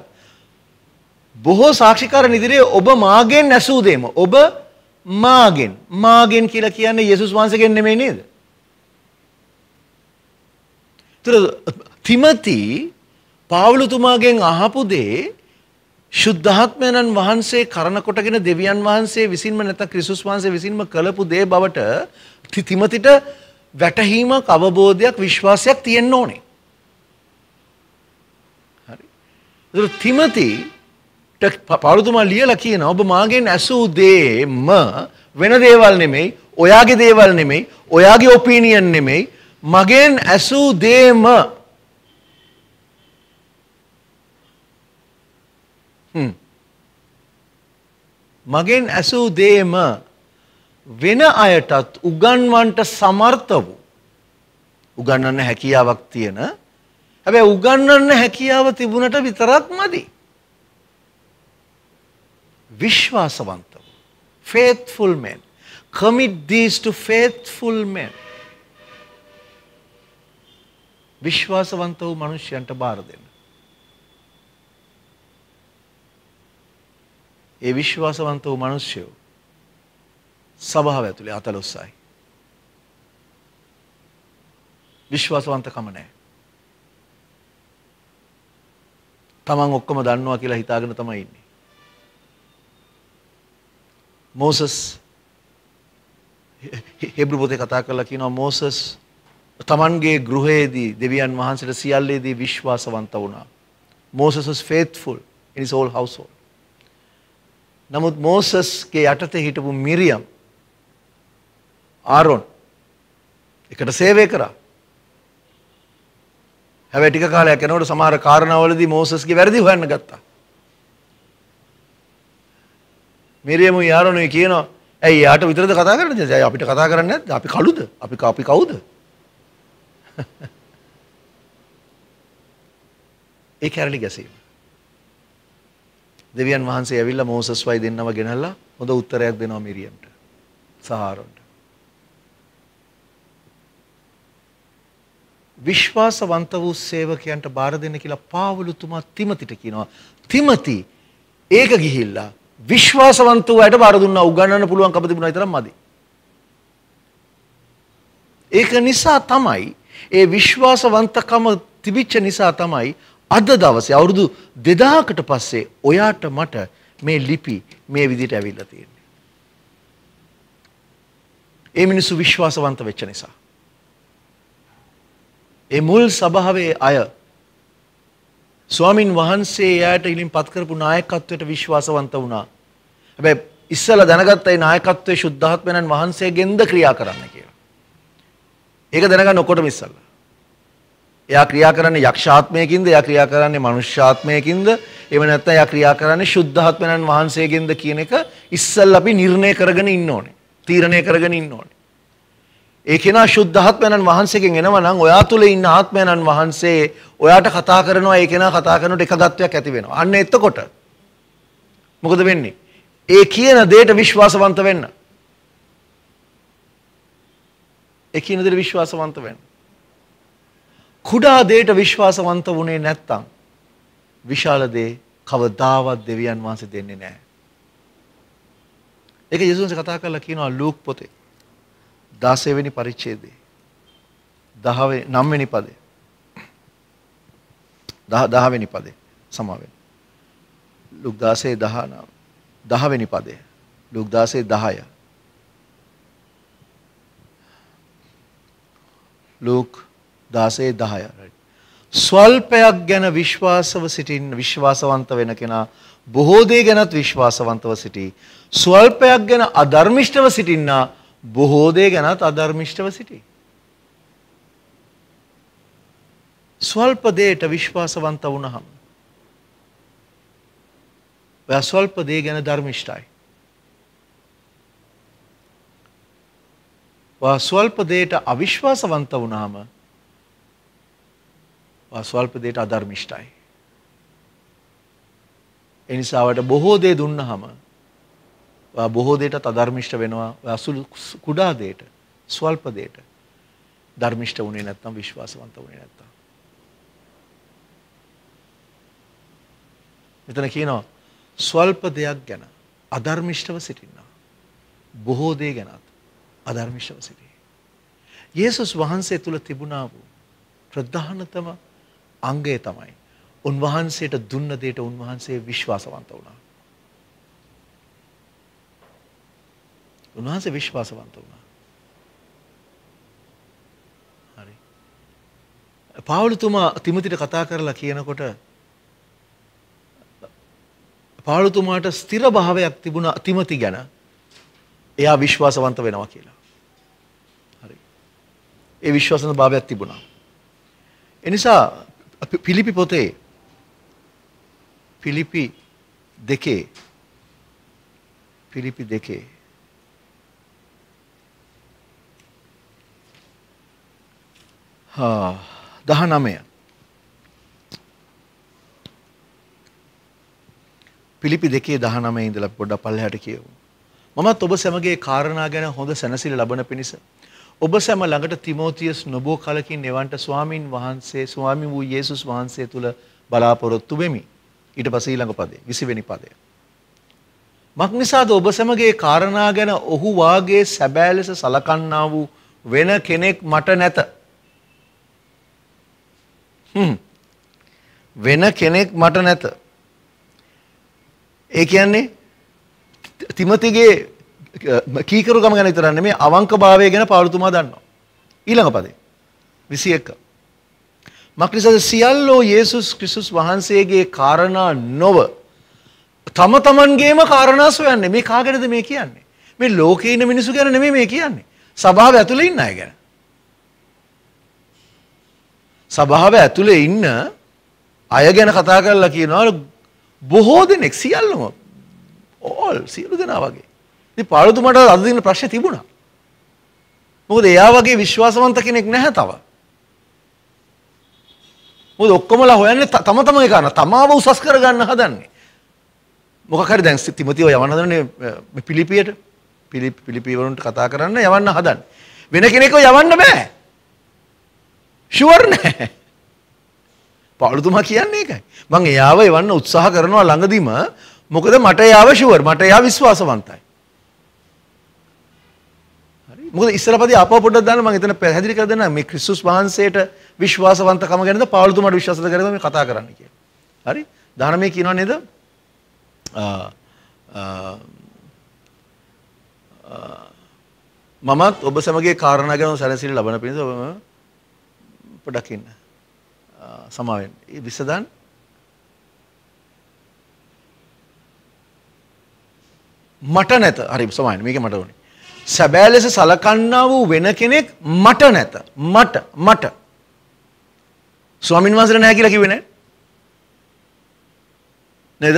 බොහෝ සාක්ෂිකාරන් ඉදිරියේ ඔබ මාගෙන් ඇසූ දේම ඔබ මාගෙන් මාගෙන් කියලා කියන්නේ යේසුස් වහන්සේගෙන් නෙමෙයි නේද? තිමති පාවුලතුමාගෙන් අහපු දේ ශුද්ධාත්මයන් වහන්සේ කරන කොටගෙන දෙවියන් වහන්සේ විසින්ම නැත්නම් ක්‍රිස්තුස් වහන්සේ විසින්ම කළපු දේ බවට තිමතිට වැටහීමක් අවබෝධයක් විශ්වාසයක් තියෙන්න ඕනේ. හරි. ඒතර තිමති පාවුලතුමා ලියලා කියන ඔබ මාගෙන් ඇසූ දේම වෙන දේවල් නෙමෙයි, ඔයාගේ දේවල් නෙමෙයි, ඔයාගේ ඔපිනියන් නෙමෙයි, මගෙන් ඇසූ දේම. හ්ම්. මගෙන් ඇසූ දේම වෙන අයටත් උගන්වන්නට සමර්ථ වූ උගන්වන්න හැකියාවක් තියෙන. හැබැයි උගන්වන්න හැකියාව තිබුණට විතරක් මදි. විශ්වාසවන්ත වූ faithful men, commit these to faithful men. විශ්වාසවන්ත වූ මිනිස්යන්ට බාර දෙන්න. ඒ විශ්වාසවන්ත වූ මිනිස්යෝ සභාව ඇතුලේ අතලොස්සයි. විශ්වාසවන්තකම නැහැ. තමන් ඔක්කොම දන්නවා කියලා හිතාගෙන තමයි ඉන්නේ. මෝසස් හෙබ්‍රු පොතේ කතා කරලා කියනවා මෝසස් තමන්ගේ ගෘහයේදී දෙවියන් වහන්සේට සියල්ලේදී විශ්වාසවන්ත වුණා. Moses was faithful in his whole household. නමුත් මෝසස්ගේ යටතේ හිටපු මිරියම් ආරොන් එකට සේවය කරා. හැබැයි ටික කාලයක් යනකොට සමහර කාරණාවලදී මෝසස්ගේ වැරදි හොයන්න ගත්තා. මිරියමු ආරොන් කියනවා ඇයි යාට විතරද කතා කරන්නේ? ඇයි අපිට කතා කරන්නේ නැද්ද? අපි කළුද? අපි අපි කවුද? ඒ කැරලි ගැසීම. දෙවියන් වහන්සේ ඇවිල්ලා මෝසස් වයි දෙන්නම ගෙනල්ලා හොඳ උත්තරයක් දෙනවා මිරියම්ට සහ ආරොන්ට. විශ්වාසවන්ත වූ සේවකයන්ට බාර දෙන්න කියලා පාවුලතුමා තිමතිට කියනවා. තිමති ඒක ගිහිල්ලා විශ්වාසවන්ත වූ අයට බාර දුන්නා. උගන්වන්න පුළුවන් කම තිබුණා විතරක් මදි. ඒක නිසා තමයි ඒ විශ්වාසවන්තකම තිබිච්ච නිසා තමයි අද දවසේ අවුරුදු දෙදාහකට පස්සේ ඔයාට මට මේ ලිපි මේ විදිහට ඇවිල්ලා තියෙන්නේ. ඒ මිනිස්සු විශ්වාසවන්ත වෙච්ච නිසා. ඒ මුල් සභාවේ අය ස්වාමින් වහන්සේ යාට ඉලින් පත් කරපු නායකත්වයට විශ්වාසවන්ත වුණා. හැබැයි ඉස්සලා දැනගත්තා මේ නායකත්වයේ සුද්ධාත්මයන් වහන්සේගෙන්ද ක්‍රියා කරන්න කියලා. ඒක දැනගන්න ඔක්කොටම ඉස්සලා. එයා ක්‍රියා කරන්නේ යක්ෂාත්මයකින්ද? එයා ක්‍රියා කරන්නේ මනුෂ්‍යාත්මයකින්ද? එහෙම නැත්නම් එයා ක්‍රියා කරන්නේ සුද්ධාත්මයන් වහන්සේගෙන්ද කියන එක ඉස්සෙල්ලා අපි නිර්ණය කරගෙන ඉන්න ඕනේ. තීරණය කරගෙන ඉන්න ඕනේ. ඒ කෙනා සුද්ධාත්මයන් වහන්සේගෙන් එනවා නම් ඔයා තුල ඉන්න ආත්මයන් වහන්සේ ඔයාට කතා කරනවා. ඒ කෙනා කතා කරනකොට එකගත්වයක් ඇති වෙනවා. අන්න එතකොට මොකද වෙන්නේ? ඒ කියන දෙයට විශ්වාසවන්ත වෙන්න. ඒ කියන දෙයට විශ්වාසවන්ත වෙන්න. කුඩා දේට විශ්වාසවන්ත වුණේ නැත්තම් විශාල දේ කවදාවත් දෙවියන් වහන්සේ දෙන්නේ නැහැ. ඒක යේසුස් කතා කරලා කියනවා ලූක් පොතේ දාසය වෙනි පරිච්ඡේදයේ දහවේ නම්වෙනි පදේ දහවෙනි පදේ සමාවෙන්න. ලූක් දාසේ දහ නම් දහවෙනි පදේ ලූක් දාසේ දහය ලූක් දාසේ දහය. ස්වල්පයක් ගැන විශ්වාසව සිටින් විශ්වාසවන්ත වෙන කෙනා බොහෝ දේ ගැනත් විශ්වාසවන්තව සිටී. ස්වල්පයක් ගැන අධර්මිෂ්ඨව සිටින්නා බොහෝ දේ ගැනත් අධර්මිෂ්ඨව සිටී. ස්වල්ප දේට විශ්වාසවන්ත වුණහම ඔයා ස්වල්ප දේ ගැන ධර්මිෂ්ඨයි. ඔයා ස්වල්ප දේට අවිශ්වාසවන්ත වුණාම ස්වල්ප දේට අධර්මිෂ්ඨයි. එනිසාවට බොහෝ දේ දුන්නහම ඔයා බොහෝ දේට අධර්මිෂ්ඨ වෙනවා. ඔයා කුඩා දේට ස්වල්ප දේට ධර්මිෂ්ඨ වුණේ නැත්නම් විශ්වාසවන්ත වුණේ නැත්නම්. මෙතන කියනවා ස්වල්ප දෙයක් ගැන අධර්මිෂ්ඨව සිටින්නා බොහෝ දේ ගැනත් අධර්මිෂ්ඨව සිටී. යේසුස් වහන්සේ තුල තිබුණා වූ ප්‍රධානතම අංගය තමයි උන්වහන්සේට දුන්න දෙයට උන්වහන්සේ විශ්වාසවන්ත වුණා. උන්වහන්සේ විශ්වාසවන්ත වුණා. හරි. පාවුලතුමා තිමොතිට කතා කරලා කියනකොට පාවුලතුමාට ස්ථිර භාවයක් තිබුණා තිමොති ගැන. එයා විශ්වාසවන්ත වෙනවා කියලා. හරි. ඒ විශ්වාසන භාවයක් තිබුණා. එනිසා පිලිපි පොතේ පිලිපි දෙකේ පිලිපි දෙකේ හා දහ නමය පිලිපි දෙකේ දහ නමය ඉඳලා පොඩ්ඩක් පල්ලෙහාට කියමු. මමත් ඔබ සැමගේ කාරණා ගැන හොඳ සැනසෙල්ල ලබන පිණිස ඔබ සැම ළඟට තිමෝතියස් නොබෝ කලකින් එවන්ට ස්වාමින් වහන්සේ ස්වාමි වූ යේසුස් වහන්සේ තුල බලාපොරොත්තු වෙමි. ඊට පස්සේ ඊළඟ පදේ විසි වෙනි පදේ. මක්නිසාද ඔබ සැමගේ කාරණා ගැන ඔහු වාගේ සැබෑ ලෙස සලකන්නා වූ වෙන කෙනෙක් මට නැත. වෙන කෙනෙක් මට නැත. ඒ කියන්නේ තිමතිගේ කීකරුකම ගැන විතරක් නෙමෙයි අවංකභාවය ගැන පාවුලතුමා දන්නවා. ඊළඟ පදේ විසි එක. මක්නිසාද සියල්ලෝ යේසුස් ක්‍රිස්තුස් වහන්සේගේ කාරණා නොව තම තමන්ගේම කාරණා සොයන්නේ. මේ කාගෙනද මේ කියන්නේ? මේ ලෝකේ ඉන්න මිනිස්සු ගැන නෙමෙයි මේ කියන්නේ. සභාව ඇතුලේ ඉන්න අය ගැන. සභාව ඇතුලේ ඉන්න අය ගැන කතා කරලා කියනවා බොහෝ දෙනෙක් සියල්ලම ඕල් සියලු දෙනා වගේ. ඉතින් පාළුතුමාට අද දින ප්‍රශ්නේ තිබුණා. මොකද එයා වගේ විශ්වාසවන්ත කෙනෙක් නැහැ තව. මොකද ඔක්කොමලා හොයන්නේ තම තමගේ කාරණා. තමාව උසස් කරගන්න හදන්නේ. මොකක් හරි දැන් තිමතිව යවන්න හදනනේ පිලිපියට. පිලිපි වරුන්ට කතා කරන්න යවන්න හදන්නේ. වෙන කෙනෙක්ව යවන්න බෑ. ෂුවර් නෑ. පාළුතුමා කියන්නේ ඒකයි. මම එයාව එවන්න උත්සාහ කරනවා ළඟදීම. මොකද මට එයාව ෂුවර්. මට එයා විශ්වාසවන්තයි. මොකද ඉස්සර පදේ ආපහු පොඩ්ඩක් දාන්න මම එතන පැහැදිලි කර දෙන්න මේ ක්‍රිස්තුස් වහන්සේට විශ්වාසවන්තකම ගැනද පාවුලතුමාට විශ්වාසද ගැනද මේ කතා කරන්න කියලා. හරි? දානමය කියනවා නේද? මමත් ඔබ සමගයේ කාරණා ගැන සැලසිලි ලබන පිණිස ඔබ පොඩ්ඩක් ඉන්න. සමාවෙන්න. ඒ විසඳන් මට නැත. හරි සමාවෙන්න. මේක මට ඕනේ. සැබෑ ලෙස සලකන්නා වූ වෙන කෙනෙක් මට නැත. මට මට ස්වාමීන් වහන්සේට නැහැ කියලා කිව්වේ නෑ නේද?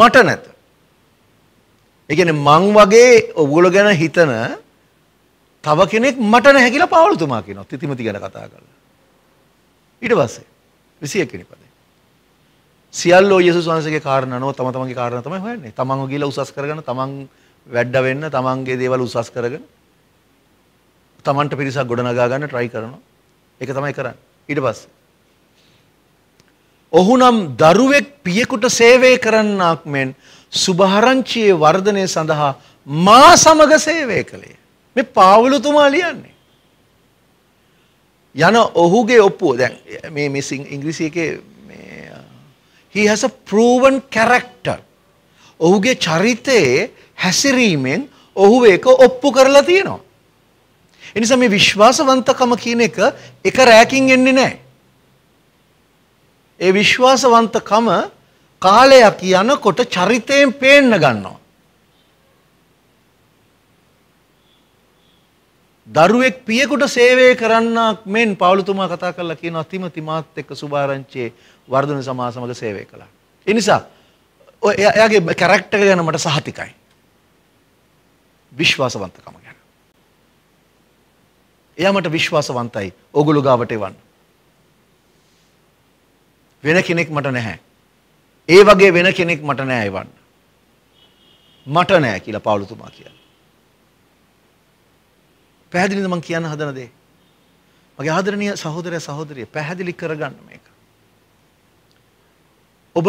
මට නැත. ඒ කියන්නේ මං වගේ ඔයගොල්ලෝ ගැන හිතන තව කෙනෙක් මට නැහැ කියලා පාවුලතුමා කියනවා තිමති ගැන කතා කරලා. ඊට පස්සේ විසි එක වෙනි පදේ සියල්ලෝ යේසුස් වහන්සේගේ කාරණා නෝ තම තමන්ගේ කාරණා තමයි හොයන්නේ. තමන්ව ගිහලා උසස් කරගන්න, තමන් වැඩ වෙන්න, තමන්ගේ දේවල් උසස් කරගෙන තමන්ට පිරිසක් ගොඩනගා ගන්න try කරනවා. ඒක තමයි කරන්නේ. ඊට පස්සේ ඔහුනම් දරුවෙක් පියෙකුට සේවය කරන්නාක් මෙන් සුභාරංචියේ වර්ධනය සඳහා මා සමග සේවය කළේ. මේ පාවුලතුමා ලියන්නේ. යන ඔහුගේ ඔප්පුව දැන් මේ මේ ඉංග්‍රීසි එකේ he has a proven character. ඔහුගේ චරිතයේ හැසිරීමෙන් ඔහු ඒක ඔප්පු කරලා තියෙනවා. ඒ නිසා මේ විශ්වාසවන්තකම කියන එක එක රැකින් එන්නේ නැහැ. ඒ විශ්වාසවන්තකම කාලයක් යනකොට චරිතයෙන් පේන්න ගන්නවා. දරුවෙක් පියෙකුට සේවය කරන්නක් මෙන් පාවුලතුමා කතා කරලා කියනවා තිමති මාත් එක්ක සුභාරංචියේ වර්ධන සමා සමග සේවය කළා. ඒ නිසා එයාගේ කැරක්ටර් ගැන මට සහතිකයි. විශ්වාසවන්තකම ගැන. එයා මට විශ්වාසවන්තයි. ඕගොල්ලෝ ගාවට එවන්න. වෙන කෙනෙක් මට නැහැ. ඒ වගේ වෙන කෙනෙක් මට නැහැ එවන්න. මට නැහැ කියලා පාවුලතුමා කියනවා. පැහැදිලිද මම කියන්න හදන දේ? මගේ ආදරණීය සහෝදරයා සහෝදරිය පැහැදිලි කරගන්න මේක. ඔබ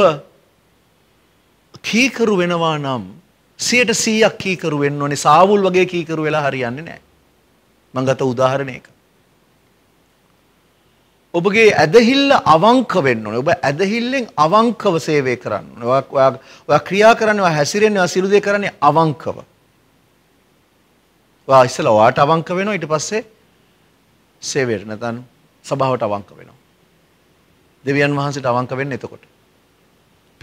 කීකරු වෙනවා නම් සියයට සීයක් කීකරු වෙන්න ඕනේ. සාවුල් වගේ කීකරු වෙලා හරියන්නේ නැහැ. මම ගත උදාහරණයක. ඔබගේ ඇදහිල්ල අවංක වෙන්න ඕනේ. ඔබ ඇදහිල්ලෙන් අවංකව සේවය කරන්න ඕනේ. ඔයා ඔයා ක්‍රියා කරන්නේ, ඔයා හැසිරෙන්නේ, ඔයා සිළු දේ කරන්නේ අවංකව. ඔයා ඉස්සෙල්ලා ඔයාට අවංක වෙනවා, ඊට පස්සේ සේවයට නැතනම් සභාවට අවංක වෙනවා. දෙවියන් වහන්සේට අවංක වෙන්න එතකොට.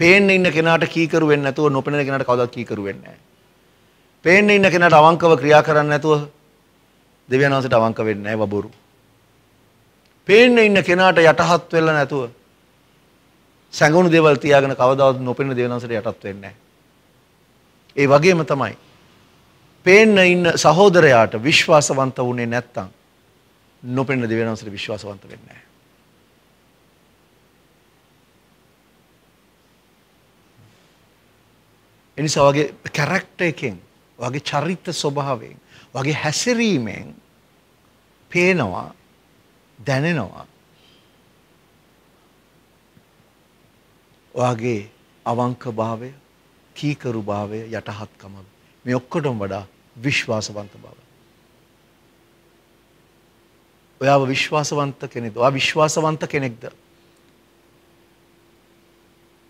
පේන්න ඉන්න කෙනාට කීකරු වෙන්නේ නැතුව නොපෙනෙන කෙනාට කවදාවත් කීකරු වෙන්නේ නැහැ. පේන්න ඉන්න කෙනාට අවංකව ක්‍රියා කරන්න නැතුව දෙවියන් වහන්සේට අවංක වෙන්නේ නැහැ වබුරු. පේන්න ඉන්න කෙනාට යටහත් වෙලා නැතුව සංගුණ දේවල් තියාගෙන කවදාවත් නොපෙනෙන දෙවියන් වහන්සේට යටත් වෙන්නේ නැහැ. ඒ වගේම තමයි පේන්න ඉන්න සහෝදරයාට විශ්වාසවන්ත වුණේ නැත්තම් නොපෙනෙන දෙවියන් වහන්සේට විශ්වාසවන්ත වෙන්නේ නැහැ. එනිසා වගේ කැරක්ටර් එකෙන්, වගේ චරිත ස්වභාවයෙන්, වගේ හැසිරීමෙන් පේනවා, දැනෙනවා වගේ අවංකභාවය, කීකරු භාවය, යටහත්කම, මේ ඔක්කොටම වඩා විශ්වාසවන්ත බව. ඔයාව විශ්වාසවන්ත කෙනෙක්ද? ඔයා විශ්වාසවන්ත කෙනෙක්ද?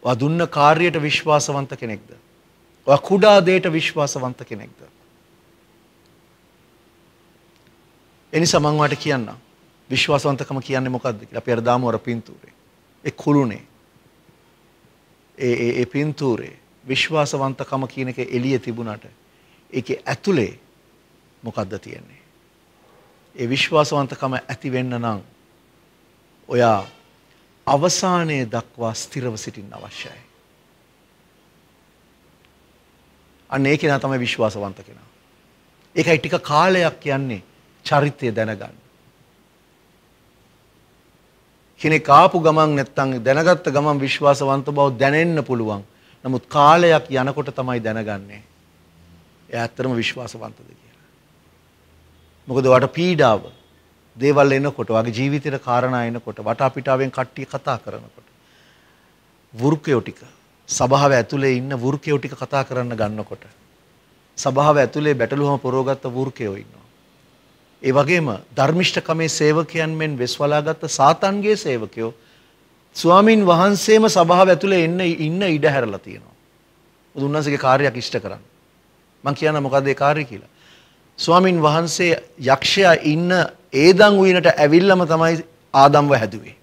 ඔයා දුන්න කාර්යයට විශ්වාසවන්ත කෙනෙක්ද? ඔයා කුඩා දෙයට විශ්වාසවන්ත කෙනෙක්ද? එනිසා මම ඔයාට කියන්නම් විශ්වාසවන්තකම කියන්නේ මොකද්ද කියලා. අපි අර දාමු අර පින්තූරේ. ඒ කුළුනේ. ඒ ඒ ඒ පින්තූරේ විශ්වාසවන්තකම කියන එක එළියේ තිබුණාට ඒකේ ඇතුලේ මොකද්ද තියෙන්නේ? ඒ විශ්වාසවන්තකම ඇති වෙන්න නම් ඔයා අවසානයේ දක්වා ස්ථිරව සිටින්න අවශ්‍යයි. අන්න ඒක නා තමයි විශ්වාසවන්ත කෙනා. ඒකයි ටික කාලයක් කියන්නේ චරිතය දැනගන්න. කෙනෙක් ආපු ගමන් නැත්තම් දැනගත්ත ගමන් විශ්වාසවන්ත බව දැනෙන්න පුළුවන්. නමුත් කාලයක් යනකොට තමයි දැනගන්නේ එයා ඇත්තටම විශ්වාසවන්තද කියලා. මොකද වට පීඩාව දේවල් එනකොට වගේ ජීවිතේට කාරණා එනකොට වට අපිටාවෙන් කට්ටිය කතා කරනකොට වෘකයෝ ටික සභාව ඇතුලේ ඉන්න වෘකයෝ ටික කතා කරන්න ගන්නකොට සභාව ඇතුලේ බැටළුවම පොරවගත්ත වෘකයෝ ඉන්නවා. ඒ වගේම ධර්මිෂ්ඨකමේ සේවකයන් මෙන් වෙස්වලාගත්ත සාතන්ගේ සේවකයෝ ස්වාමින් වහන්සේම සභාව ඇතුලේ එන්න ඉන්න ඉඩ හැරලා තියෙනවා. බුදුන් වහන්සේගේ කාර්යයක් ඉෂ්ට කරන්න. මම කියන්න මොකද්ද ඒ කාර්යය කියලා. ස්වාමින් වහන්සේ යක්ෂයා ඉන්න ඒදන් උයනට ඇවිල්ලම තමයි ආදම්ව හැදුවේ.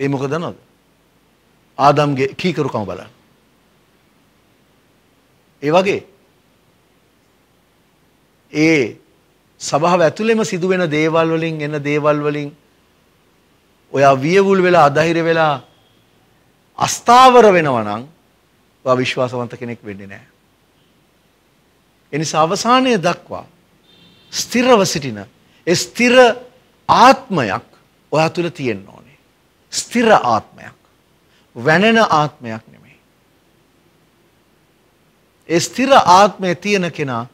ඒ මොකද දන්නවද? ආදම්ගේ කීකරුකම බලන්න. ඒ වගේ ඒ සභාව ඇතුළෙම සිදුවෙන දේවල් වලින් එන දේවල් වලින් ඔයා වියවුල් වෙලා අධෛර්ය වෙලා අස්ථාවර වෙනවා නම් ඔයා විශ්වාසවන්ත කෙනෙක් වෙන්නේ නැහැ. එනිසා අවසානයේ දක්වා ස්ථිරව සිටින ඒ ස්ථිර ආත්මයක් ඔයා තුල තියෙන්න ඕනේ. ස්ථිර ආත්මයක්. වැනෙන ආත්මයක් නෙමෙයි. ඒ ස්ථිර ආත්මයේ තියෙන කෙනා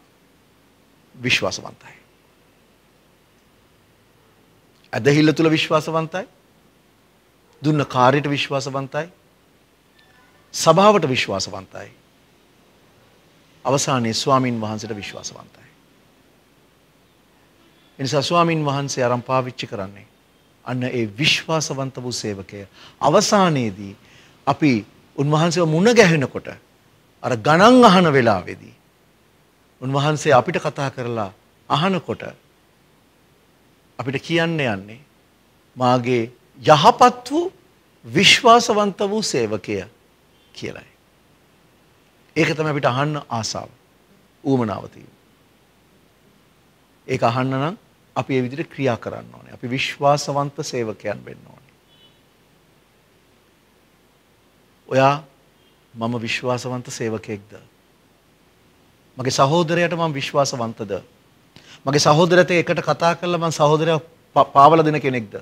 විශ්වාසවන්තයි. ඇදහිල්ල තුල විශ්වාසවන්තයි. දුන්න කාර්යයට විශ්වාසවන්තයි. සභාවට විශ්වාසවන්තයි. අවසානයේ ස්වාමින් වහන්සේට විශ්වාසවන්තයි. එනිසා ස්වාමින් වහන්සේ ආරම්භ පාවිච්චි කරන්නේ අන්න ඒ විශ්වාසවන්ත වූ සේවකය. අවසානයේදී අපි උන්වහන්සේව මුණ ගැහෙනකොට අර ගණන් අහන වෙලාවේදී උන්වහන්සේ අපිට කතා කරලා අහනකොට අපිට කියන්න යන්නේ මාගේ යහපත් වූ විශ්වාසවන්ත වූ සේවකය කියලායි. ඒක තමයි අපිට අහන්න ආසාව ඌමනාව තියෙන්නේ. ඒක අහන්න නම් අපි ඒ විදිහට ක්‍රියා කරන්න ඕනේ. අපි විශ්වාසවන්ත සේවකයන් වෙන්න ඕනේ. ඔයා මම විශ්වාසවන්ත සේවකයෙක්ද? මගේ සහෝදරයාට මම විශ්වාසවන්තද? මගේ සහෝදරයත් එක්කට කතා කරලා මම සහෝදරයා පාවලා දෙන කෙනෙක්ද?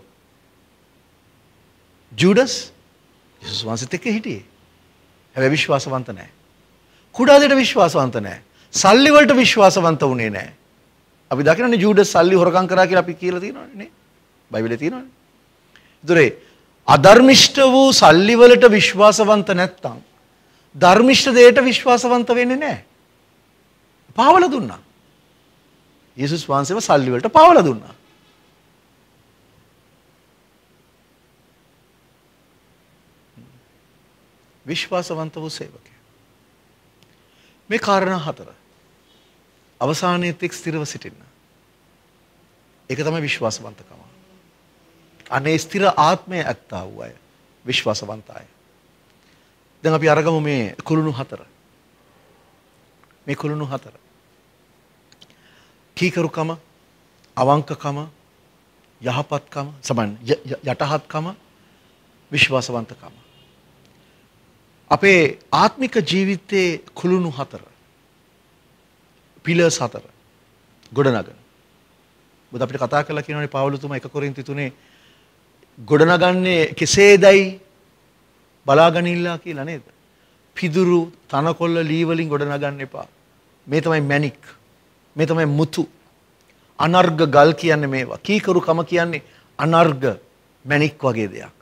ජූඩස් යේසුස් වහන්සේත් එක්ක හිටියේ. හැබැයි විශ්වාසවන්ත නැහැ. කුඩා දෙයට විශ්වාසවන්ත නැහැ. සල්ලි වලට විශ්වාසවන්ත වුණේ නැහැ. අපි දකිනනේ ජූඩස් සල්ලි හොරකම් කරා කියලා අපි කියලා තියෙනවනේ නේ. බයිබලයේ තියෙනවනේ. ඒතරේ අධර්මිෂ්ඨ වූ සල්ලි වලට විශ්වාසවන්ත නැත්තම් ධර්මිෂ්ඨ දෙයට විශ්වාසවන්ත වෙන්නේ නැහැ. පාවල දුන්නා. යේසුස් වහන්සේම සල්ලි වලට පාවල දුන්නා. විශ්වාසවන්ත වූ සේවක. මේ කාරණා හතර අවසානයේත් එක් ස්ථිරව සිටින්න. ඒක තමයි විශ්වාසවන්තකම. අනේ ස්ථිර ආත්මය ඇත්තා වූ අය විශ්වාසවන්තයි. දැන් අපි අරගමු මේ කුළුණු හතර. මේ කුළුණු හතර. කීකරුකම, අවංකකම, යහපත්කම, සමන් යටහත්කම, විශ්වාසවන්තකම. අපේ ආත්මික ජීවිතයේ කුළුණු හතර පිලර්ස් හතර ගොඩනගන. බුදු අපිට කතා කරලා කියනවානේ පාවුලතුමා එක කොරින්ති තුනේ ගොඩනගන්නේ කෙසේදයි බලාගනින්නලා කියලා නේද? පිදුරු තනකොළ ලී වලින් ගොඩනගන්න එපා. මේ තමයි මැණික්. මේ තමයි මුතු. අනර්ග ගල් කියන්නේ මේවා. කීකරුකම කියන්නේ අනර්ග මැණික් වගේ දෙයක්.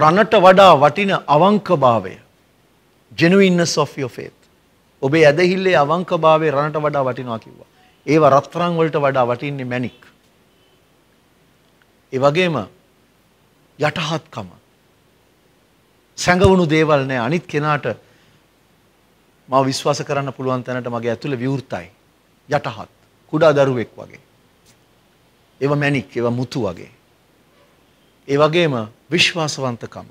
රණට වඩා වටින අවංකභාවය. genuineness of your faith. ඔබේ ඇදහිල්ලේ අවංකභාවයේ රණට වඩා වටිනවා කිව්වා. ඒව රත්තරන් වලට වඩා වටින්නේ මැණික්. ඒ වගේම යටහත්කම. සංගවණු දේවල් නැහැ. අනිත් කෙනාට මාව විශ්වාස කරන්න පුළුවන් තැනට මගේ ඇතුළේ විවෘතයි. යටහත්. කුඩා දරුවෙක් වගේ. ඒව මැණික්, ඒව මුතු වගේ. ඒ වගේම විශ්වාසවන්තකම.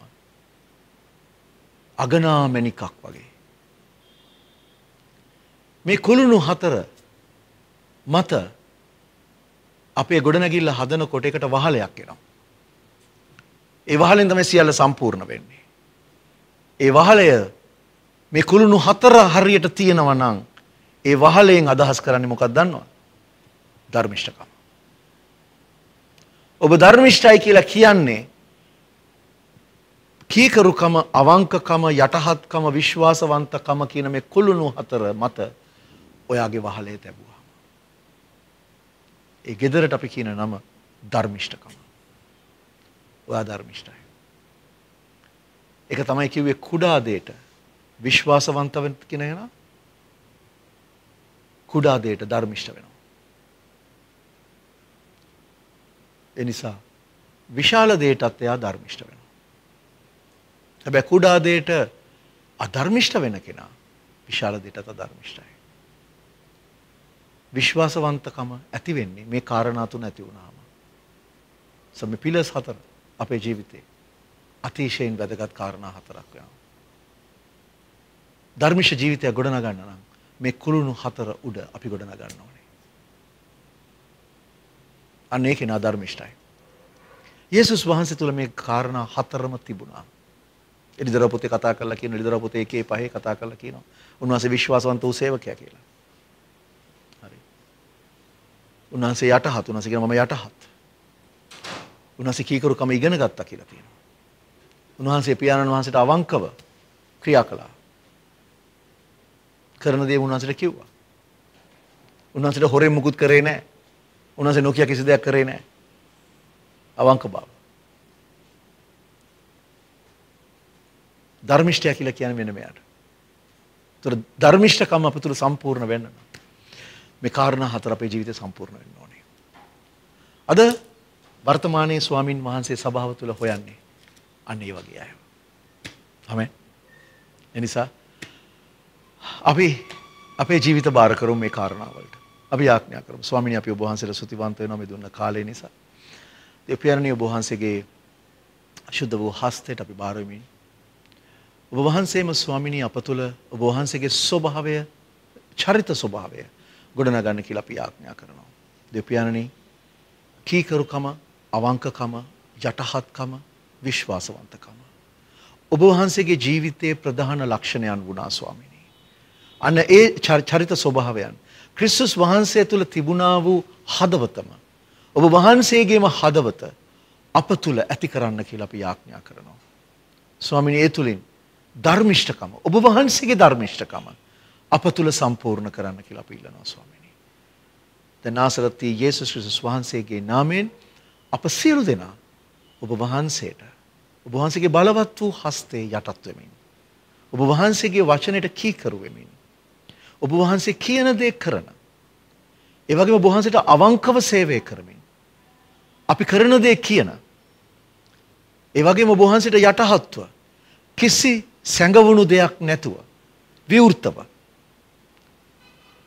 අගනා මැණිකක් වගේ. මේ කුළුණු හතර මත අපේ ගොඩනැගිල්ල හදන කොට එකට වහලයක් එනවා. ඒ වහලෙන් තමයි සියල්ල සම්පූර්ණ වෙන්නේ. ඒ වහලය මේ කුළුණු හතර හරියට තියෙනවා නම් ඒ වහලෙන් අදහස් කරන්නේ මොකක්ද දන්නවද? ධර්මිෂ්ඨකම. ඔබ ධර්මිෂ්ඨයි කියලා කියන්නේ කීකරුකම, අවංකකම, යටහත්කම, විශ්වාසවන්තකම කියන මේ කුළුණු හතර මත ඔයාගේ වහලේ තිබුවා. ඒ ගෙදරට අපි කියන නම ධර්මිෂ්ඨකම. ඔයා ධර්මිෂ්ඨයි. ඒක තමයි කිව්වේ කුඩා දෙයට විශ්වාසවන්ත වෙන්න කියන එක. කුඩා දෙයට ධර්මිෂ්ඨ වෙනවා. ඒ නිසා විශාල දෙයටත් එයා ධර්මිෂ්ඨ වෙනවා. හැබැයි කුඩා දෙයට අධර්මිෂ්ඨ වෙන කෙනා විශාල දෙයටත් අධර්මිෂ්ඨයි. විශ්වාසවන්තකම ඇති වෙන්නේ මේ කාරණා තුන ඇති වුණාම. සම පිලස් හතර අපේ ජීවිතේ අතිශයින් වැදගත් කාරණා හතරක් වෙනවා. ධර්මිෂ්ඨ ජීවිතය ගොඩනගන්න නම් මේ කුළුණු හතර උඩ අපි ගොඩනගන්න ඕනේ. අනේ කෙනා ධර්මිෂ්ඨයි. යේසුස් වහන්සේ තුල මේ කාරණා හතරම තිබුණා. එලිදර පොතේ කතා කරලා කියන එලිදර පොතේ එකේ පහේ කතා කරලා කියනවා. උන්වහන්සේ විශ්වාසවන්ත වූ සේවකයා කියලා. උන්වහන්සේ යටහත්, උන්වහන්සේ කියන මම යටහත්. උන්වහන්සේ කීකරුකම ඉගෙන ගත්තා කියලා තියෙනවා. උන්වහන්සේ පියාණන් වහන්සේට අවංකව ක්‍රියා කළා. කරන දේ උන්වහන්සේට කිව්වා. උන්වහන්සේට හොරෙන් මුකුත් කරේ නැහැ. උන්වහන්සේ නොකිය කිසි දෙයක් කරේ නැහැ. අවංක බව. ධර්මිෂ්ඨය කියලා කියන්නේ මෙන්න මෙයාට. ඒතර ධර්මිෂ්ඨකම අපතුල සම්පූර්ණ වෙන්න නම් මේ කාරණා හතර අපේ ජීවිතේ සම්පූර්ණ වෙන්න ඕනේ. අද වර්තමානයේ ස්වාමින් වහන්සේ සභාව තුළ හොයන්නේ අන්න ඒ වගේ අය. ආමෙන්. ඒ නිසා අපි අපේ ජීවිත බාර කරමු මේ කාරණා වලට. අපි ආඥා කරමු. ස්වාමිනී, අපි ඔබ වහන්සේට ස්තුතිවන්ත වෙනවා මේ දුන්න කාලය නිසා. ඒ පියාණනි, ඔබ වහන්සේගේ අශුද්ධ වූ හස්තයට අපි බාර වෙමින් ඔබ වහන්සේම ස්වාමිනී අප තුළ ඔබ වහන්සේගේ ස්වභාවය, චරිත ස්වභාවය ගොඩනගන්න කියලා අපි ආඥා කරනවා. දෙවියන්නි, කීකරුකම, අවංකකම, යටහත්කම, විශ්වාසවන්තකම ඔබ වහන්සේගේ ජීවිතයේ ප්‍රධාන ලක්ෂණයන් වුණා ස්වාමීනි. අන්න ඒ චරිත ස්වභාවයන් ක්‍රිස්තුස් වහන්සේ තුල තිබුණා වූ හදවතම, ඔබ වහන්සේගේම හදවත අප තුල ඇති කරන්න කියලා අපි ආඥා කරනවා. ස්වාමීනි, ඒ තුලින් ධර්මිෂ්ඨකම, ඔබ වහන්සේගේ ධර්මිෂ්ඨකම අප තුල සම්පූර්ණ කරන්න කියලා අපි ඉල්ලනවා ස්වාමීනි. දැන් නාසරති යේසුස් ක්‍රිස්තුස් වහන්සේගේ නාමයෙන් අප සියලු දෙනා ඔබ වහන්සේට, ඔබ වහන්සේගේ බලවත් වූ හස්තේ යටත් වෙමින්, ඔබ වහන්සේගේ වචනයට කීකරු වෙමින්, ඔබ වහන්සේ කියන දේ කරන, ඒ වගේම ඔබ වහන්සේට අවංකව සේවය කරමින්, අපි කරන දේ කියන, ඒ වගේම ඔබ වහන්සේට යටහත්ව, කිසි සැඟවුණු දෙයක් නැතුව, විවෘතව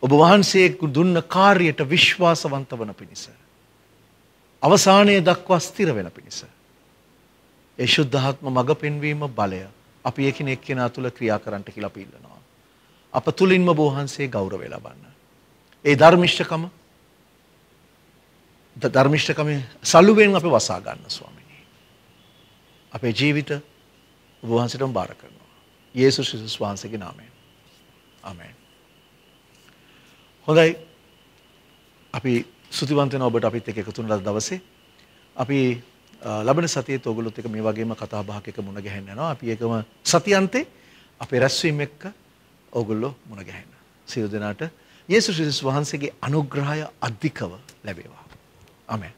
ඔබ වහන්සේ දුන්න කාර්යයට විශ්වාසවන්ත වන පිණිස, අවසානයේ දක්වා ස්ථිර වෙන පිණිස ඒ ශුද්ධාත්ම මඟ පෙන්වීම බලය අපි එකිනෙක කෙනා තුළ ක්‍රියා කරන්නට කියලා අපි ඉල්ලනවා. අප තුලින්ම ඔබ වහන්සේ ගෞරවය ලබන්න. ඒ ධර්මිෂ්ඨකම ධර්මිෂ්ඨකමේ සලුවෙන් අපි වසා ගන්න ස්වාමීනි. අපේ ජීවිත ඔබ වහන්සේටම බාර කරනවා. යේසුස් ක්‍රිස්තුස් වහන්සේගේ නාමයෙන්. ආමෙන්. හොඳයි, අපි සුතිවන්ත වෙනවා ඔබට අපිත් එක්ක එකතු වෙන දවසේ. අපි ලබන සතියේත් ඔයගොල්ලොත් එක්ක මේ වගේම කතා බහක් එක මුණ ගැහෙන්න යනවා. අපි ඒකම සතියන්තේ අපේ රැස්වීම එක්ක ඔයගොල්ලෝ මුණ ගැහෙන්න. සියලු දෙනාට යේසුස් ක්‍රිස්තුස් වහන්සේගේ අනුග්‍රහය අධිකව ලැබේවා. ආමෙන්.